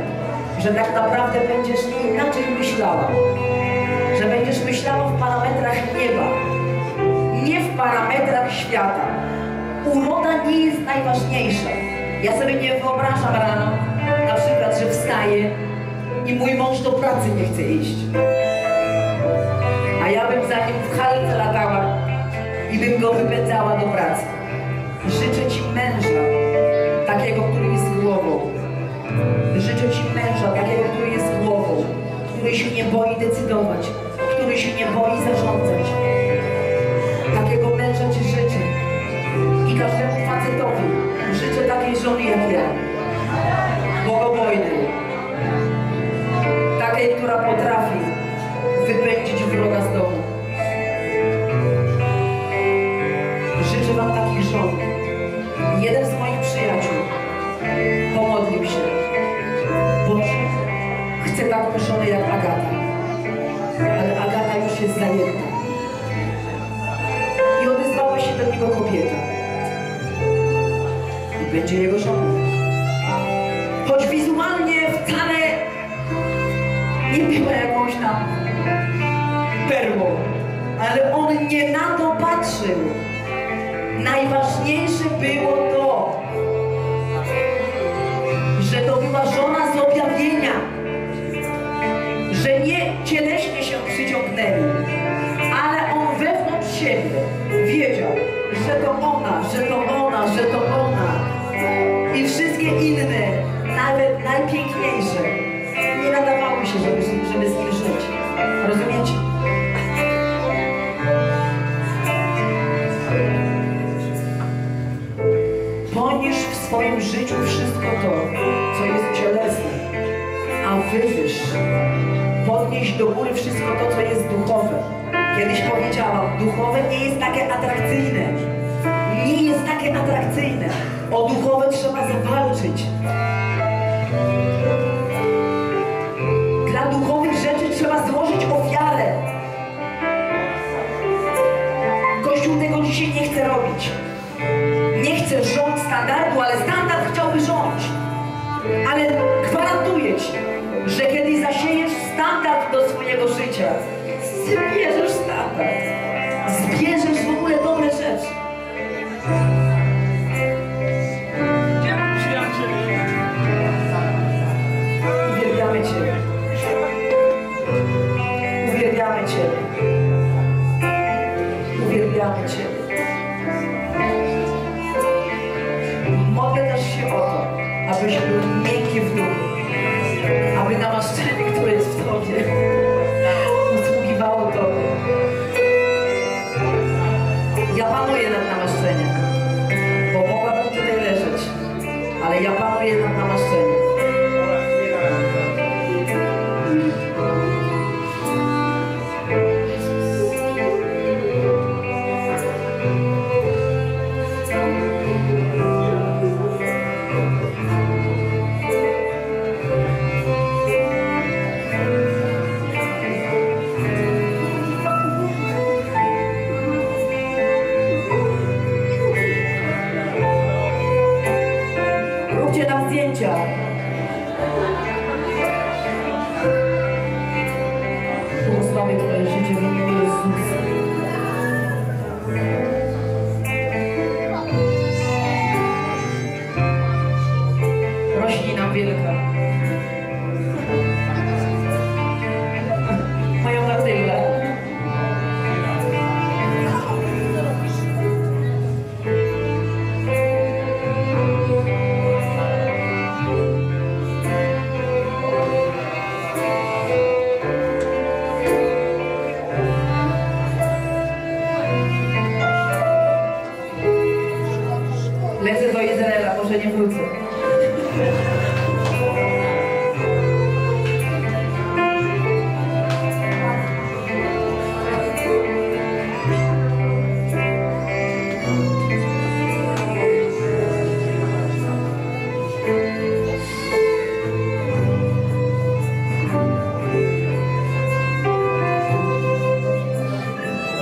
że tak naprawdę będziesz inaczej myślała, że będziesz myślała w parametrach nieba, nie w parametrach świata. Uroda nie jest najważniejsza. Ja sobie nie wyobrażam rano, na przykład, że wstaję i mój mąż do pracy nie chce iść. A ja bym za nim w halce latała i bym go wypędzała do pracy. Życzę ci męża, takiego, który jest głową. Życzę ci męża, takiego, który jest głową, który się nie boi decydować, który się nie boi zarządzać. Takiego męża ci życzę i każdemu facetowi życzę takiej żony jak ja. Bogobojnej. Takiej, która potrafi wypędzić wroga z domu. Życzę wam takich żon. Jeden z moich przyjaciół pomodlił się. Boże, chcę taką żonę jak Agata. Ale Agata już jest zajęta. I odezwała się do niego kobieta. I będzie jego żoną. Choć wizualnie wcale nie była jakąś tam perłą, ale on nie na to patrzył. Najważniejsze było to, że to była żona z objawienia, że nie cieleśnie się przyciągnęli, ale on wewnątrz siebie wiedział, że to ona, że to ona, że to ona i wszystkie inne, nawet najpiękniejsze, nie nadawały się, żeby, żeby z nim żyć. Rozumiecie? Poniż w swoim życiu wszystko to, co jest cielesne, a wywyż. Podnieś do góry wszystko to, co jest duchowe. Kiedyś powiedziałam, duchowe nie jest takie atrakcyjne. Nie jest takie atrakcyjne. O duchowe trzeba zawalczyć. Dla duchowych rzeczy trzeba złożyć ofiarę. Kościół tego dzisiaj nie chce robić. Nie chce rząd standardu, ale standard chciałby rządzić. Ale gwarantuję ci, że kiedy zasiejesz standard do swojego życia, zbierzesz standard. Zbierzesz w ogóle dobre rzeczy. Uwielbiamy cię. Uwielbiamy Ciebie. Uwielbiamy Ciebie. Modlę też się o to, abyś był miękki w duchu, aby namaszczenie, które jest w Tobie, usługiwało Tobie. Ja panuję nad namaszczeniem, bo mogłabym tutaj leżeć, ale ja panuję nad namaszczeniem.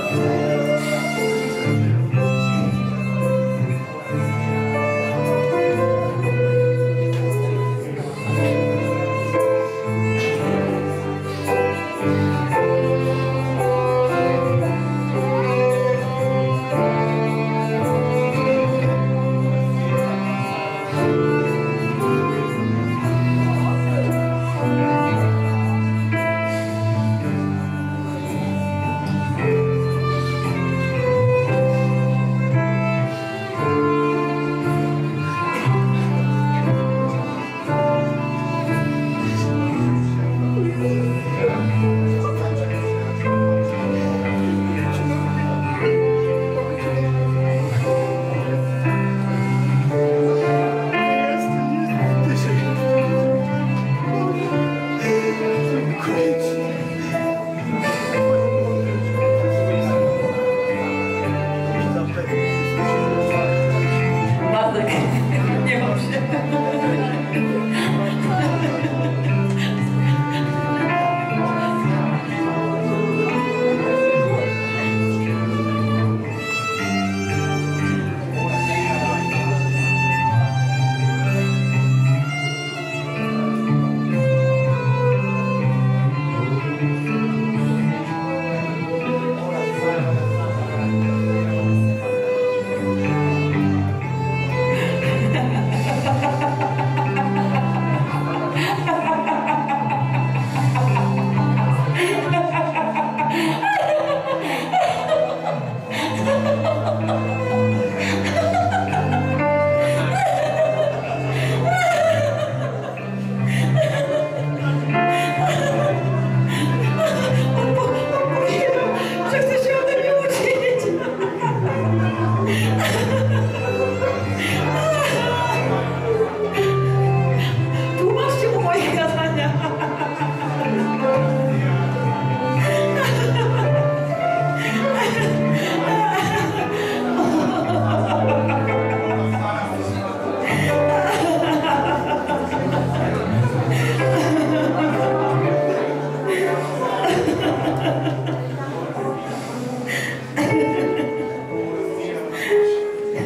Thank you.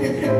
Thank you.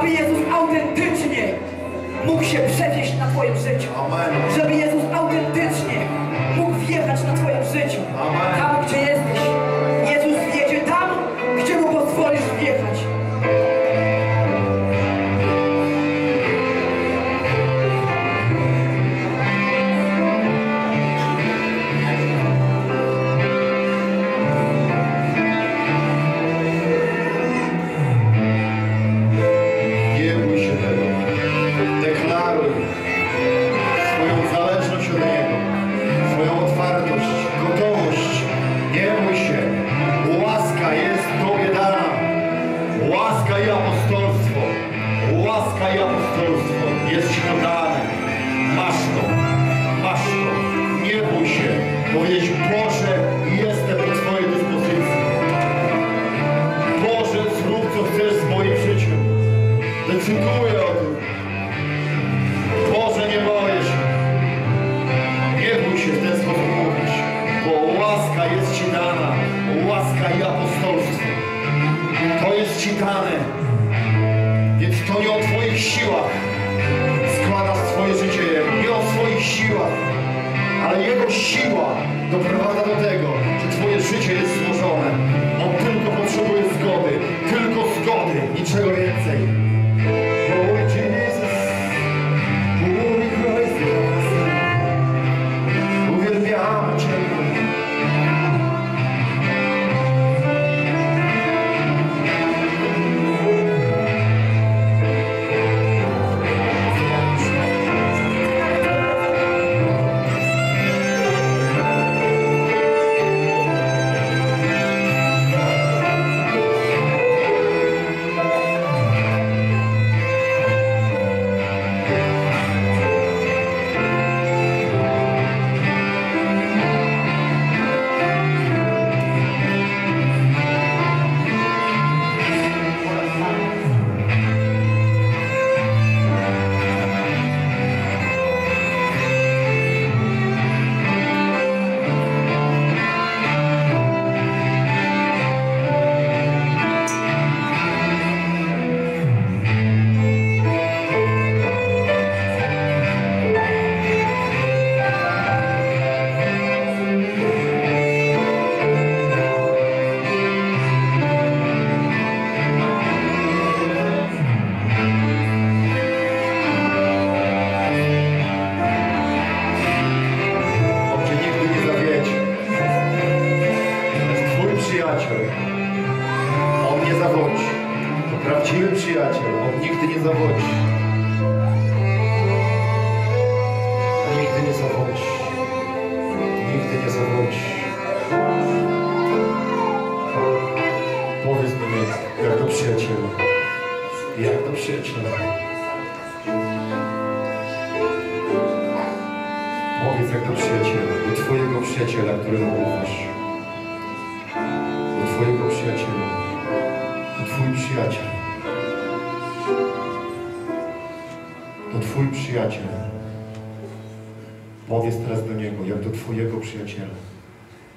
aby Jezus autentycznie mógł się przewieźć na twoim życiu. Amen. Żeby Jezus autentycznie mógł wjechać na twoim życiu. Amen. Tam, gdzie jesteś. Jezus wjedzie tam, gdzie mu pozwolisz wjechać.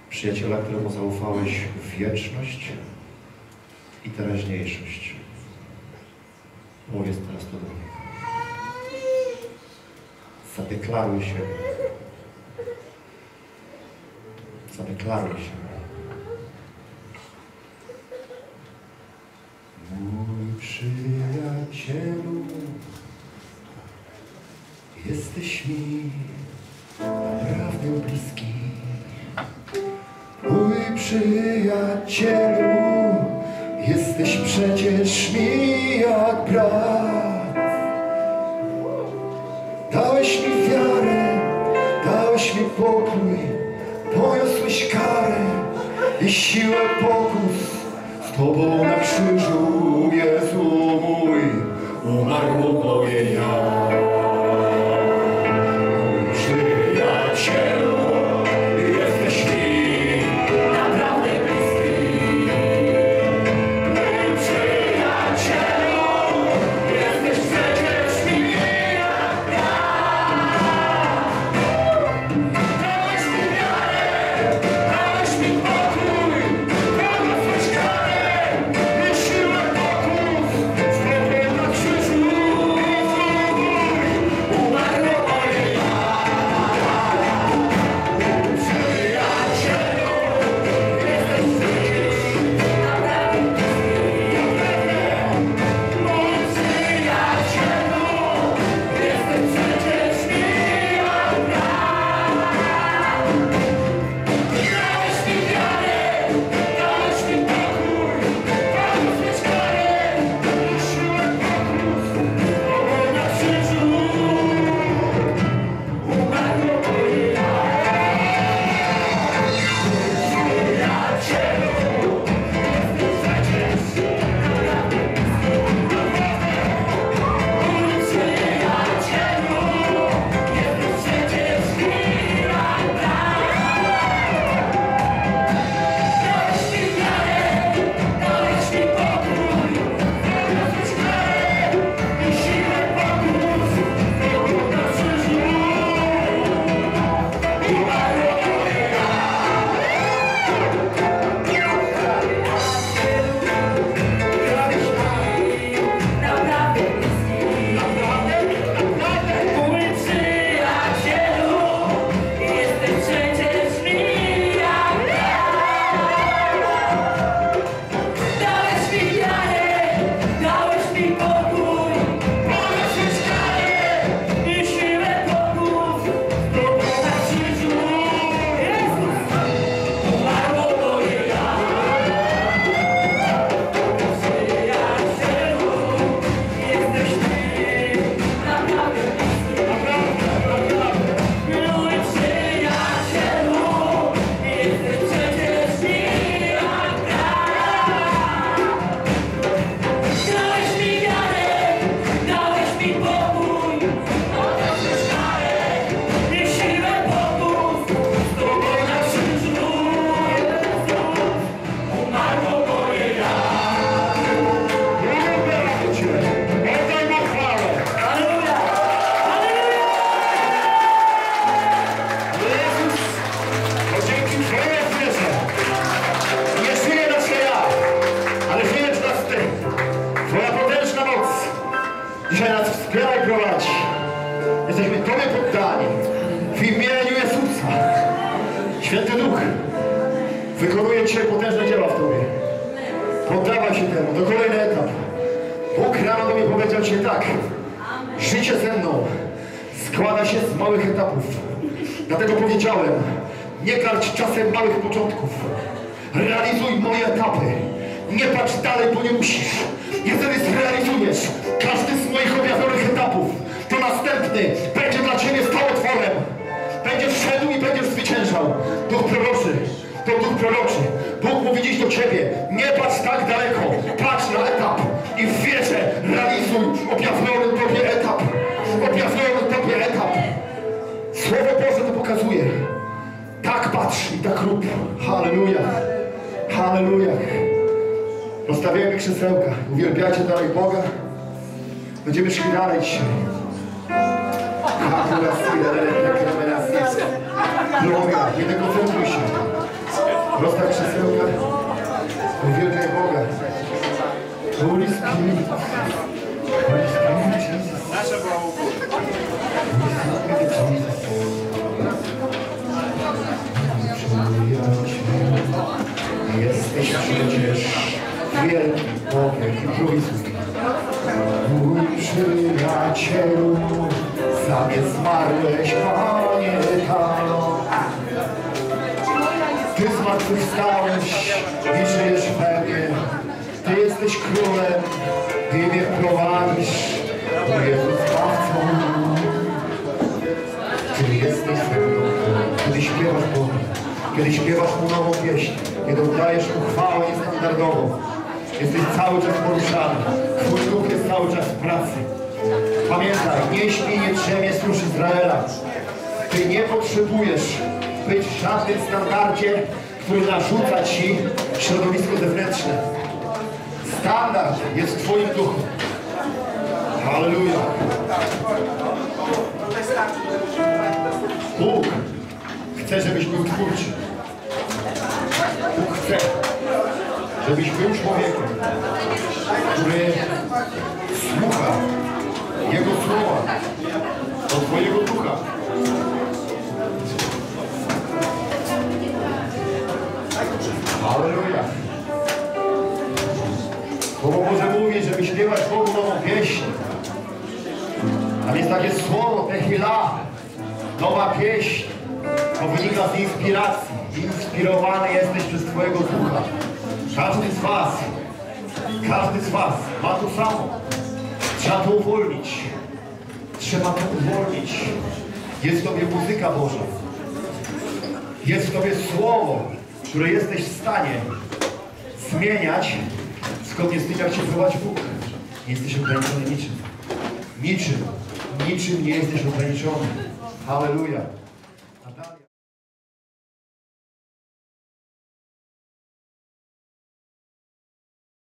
Przyjaciela, któremu zaufałeś wieczność i teraźniejszość. Powiedz teraz to do mnie. Zadeklaruj się. Zadeklaruj się. Mój przyjacielu, jesteś mi naprawdę bliski. Mój przyjacielu, jesteś przecież mi jak brat. Dałeś mi wiarę, dałeś mi pokój, poniosłeś karę i siłę pokus. Z Tobą na krzyżu, Jezu mój, umarł moje ja. Mój przyjacielu, wspieraj, prowadź. Jesteśmy Tobie poddani. W imieniu Jezusa. Święty Duch wykonuje dzisiaj potężne dzieła w Tobie. Poddawaj się temu. To kolejny etap. Bóg rano do mnie powiedział Cię tak. Życie ze mną składa się z małych etapów. Dlatego powiedziałem, nie karcz czasem małych początków. Realizuj moje etapy. Nie patrz dalej, bo nie musisz. Jeżeli zrealizujesz każdy z moich objawionych etapów, to następny będzie dla Ciebie stałotworem. Będziesz szedł i będziesz zwyciężał. Duch proroczy, to duch proroczy. Bóg mówi dziś do Ciebie, nie patrz tak daleko, patrz na etap i w wierze realizuj objawiony Tobie etap. Objawiony Tobie etap. Słowo Boże to pokazuje. Tak patrz i tak rób. Halleluja. Halleluja. Rozstawiajmy krzesełka. Uwielbiajcie dalej Boga. Będziemy szli dalej dzisiaj. Droga, nie dekoncentruj się. Rozstaw krzesełka. Uwielbiaj Boga. Holy Spirit. Holy Spirit Jesus. Nasza była u góry. Holy Spirit Jesus. Jesteś przecież wielki Bogiem i Trójcy. Mój przyjacielu, sam jest zmarłeś, Panie, Tano. Ty zmartwychwstałeś i żyjesz pewnie. Ty jesteś królem, Ty mnie prowadzisz, Ty jesteś zbawcą. Ty jesteś ze mną, kiedy śpiewasz Bogu, kiedy śpiewasz mu nową pieśń, kiedy oddajesz uchwałę niestandardową. Jesteś cały czas poruszany. Twój duch jest cały czas w pracy. Pamiętaj, nie śpi, nie drzemie stróż Izraela. Ty nie potrzebujesz być w żadnym standardzie, który narzuca Ci środowisko zewnętrzne. Standard jest w Twoim duchu. Halleluja. Bóg chce, żebyś był twórczy. Bóg chce, żebyś był człowiekiem, który słucha Jego słowa od Twojego ducha. Halleluja. Słowo Boże mówi, żeby śpiewać Bogu nową pieśń. Tam jest takie słowo, te chwila, nowa pieśń. To wynika z inspiracji. Inspirowany jesteś przez Twojego ducha. Każdy z Was, każdy z Was ma to samo. Trzeba to uwolnić. Trzeba to uwolnić. Jest w Tobie muzyka Boża. Jest w Tobie słowo, które jesteś w stanie zmieniać, zgodnie z tym, jak się wywołać Bóg. Nie jesteś ograniczony niczym. Niczym. Niczym nie jesteś ograniczony. Halleluja.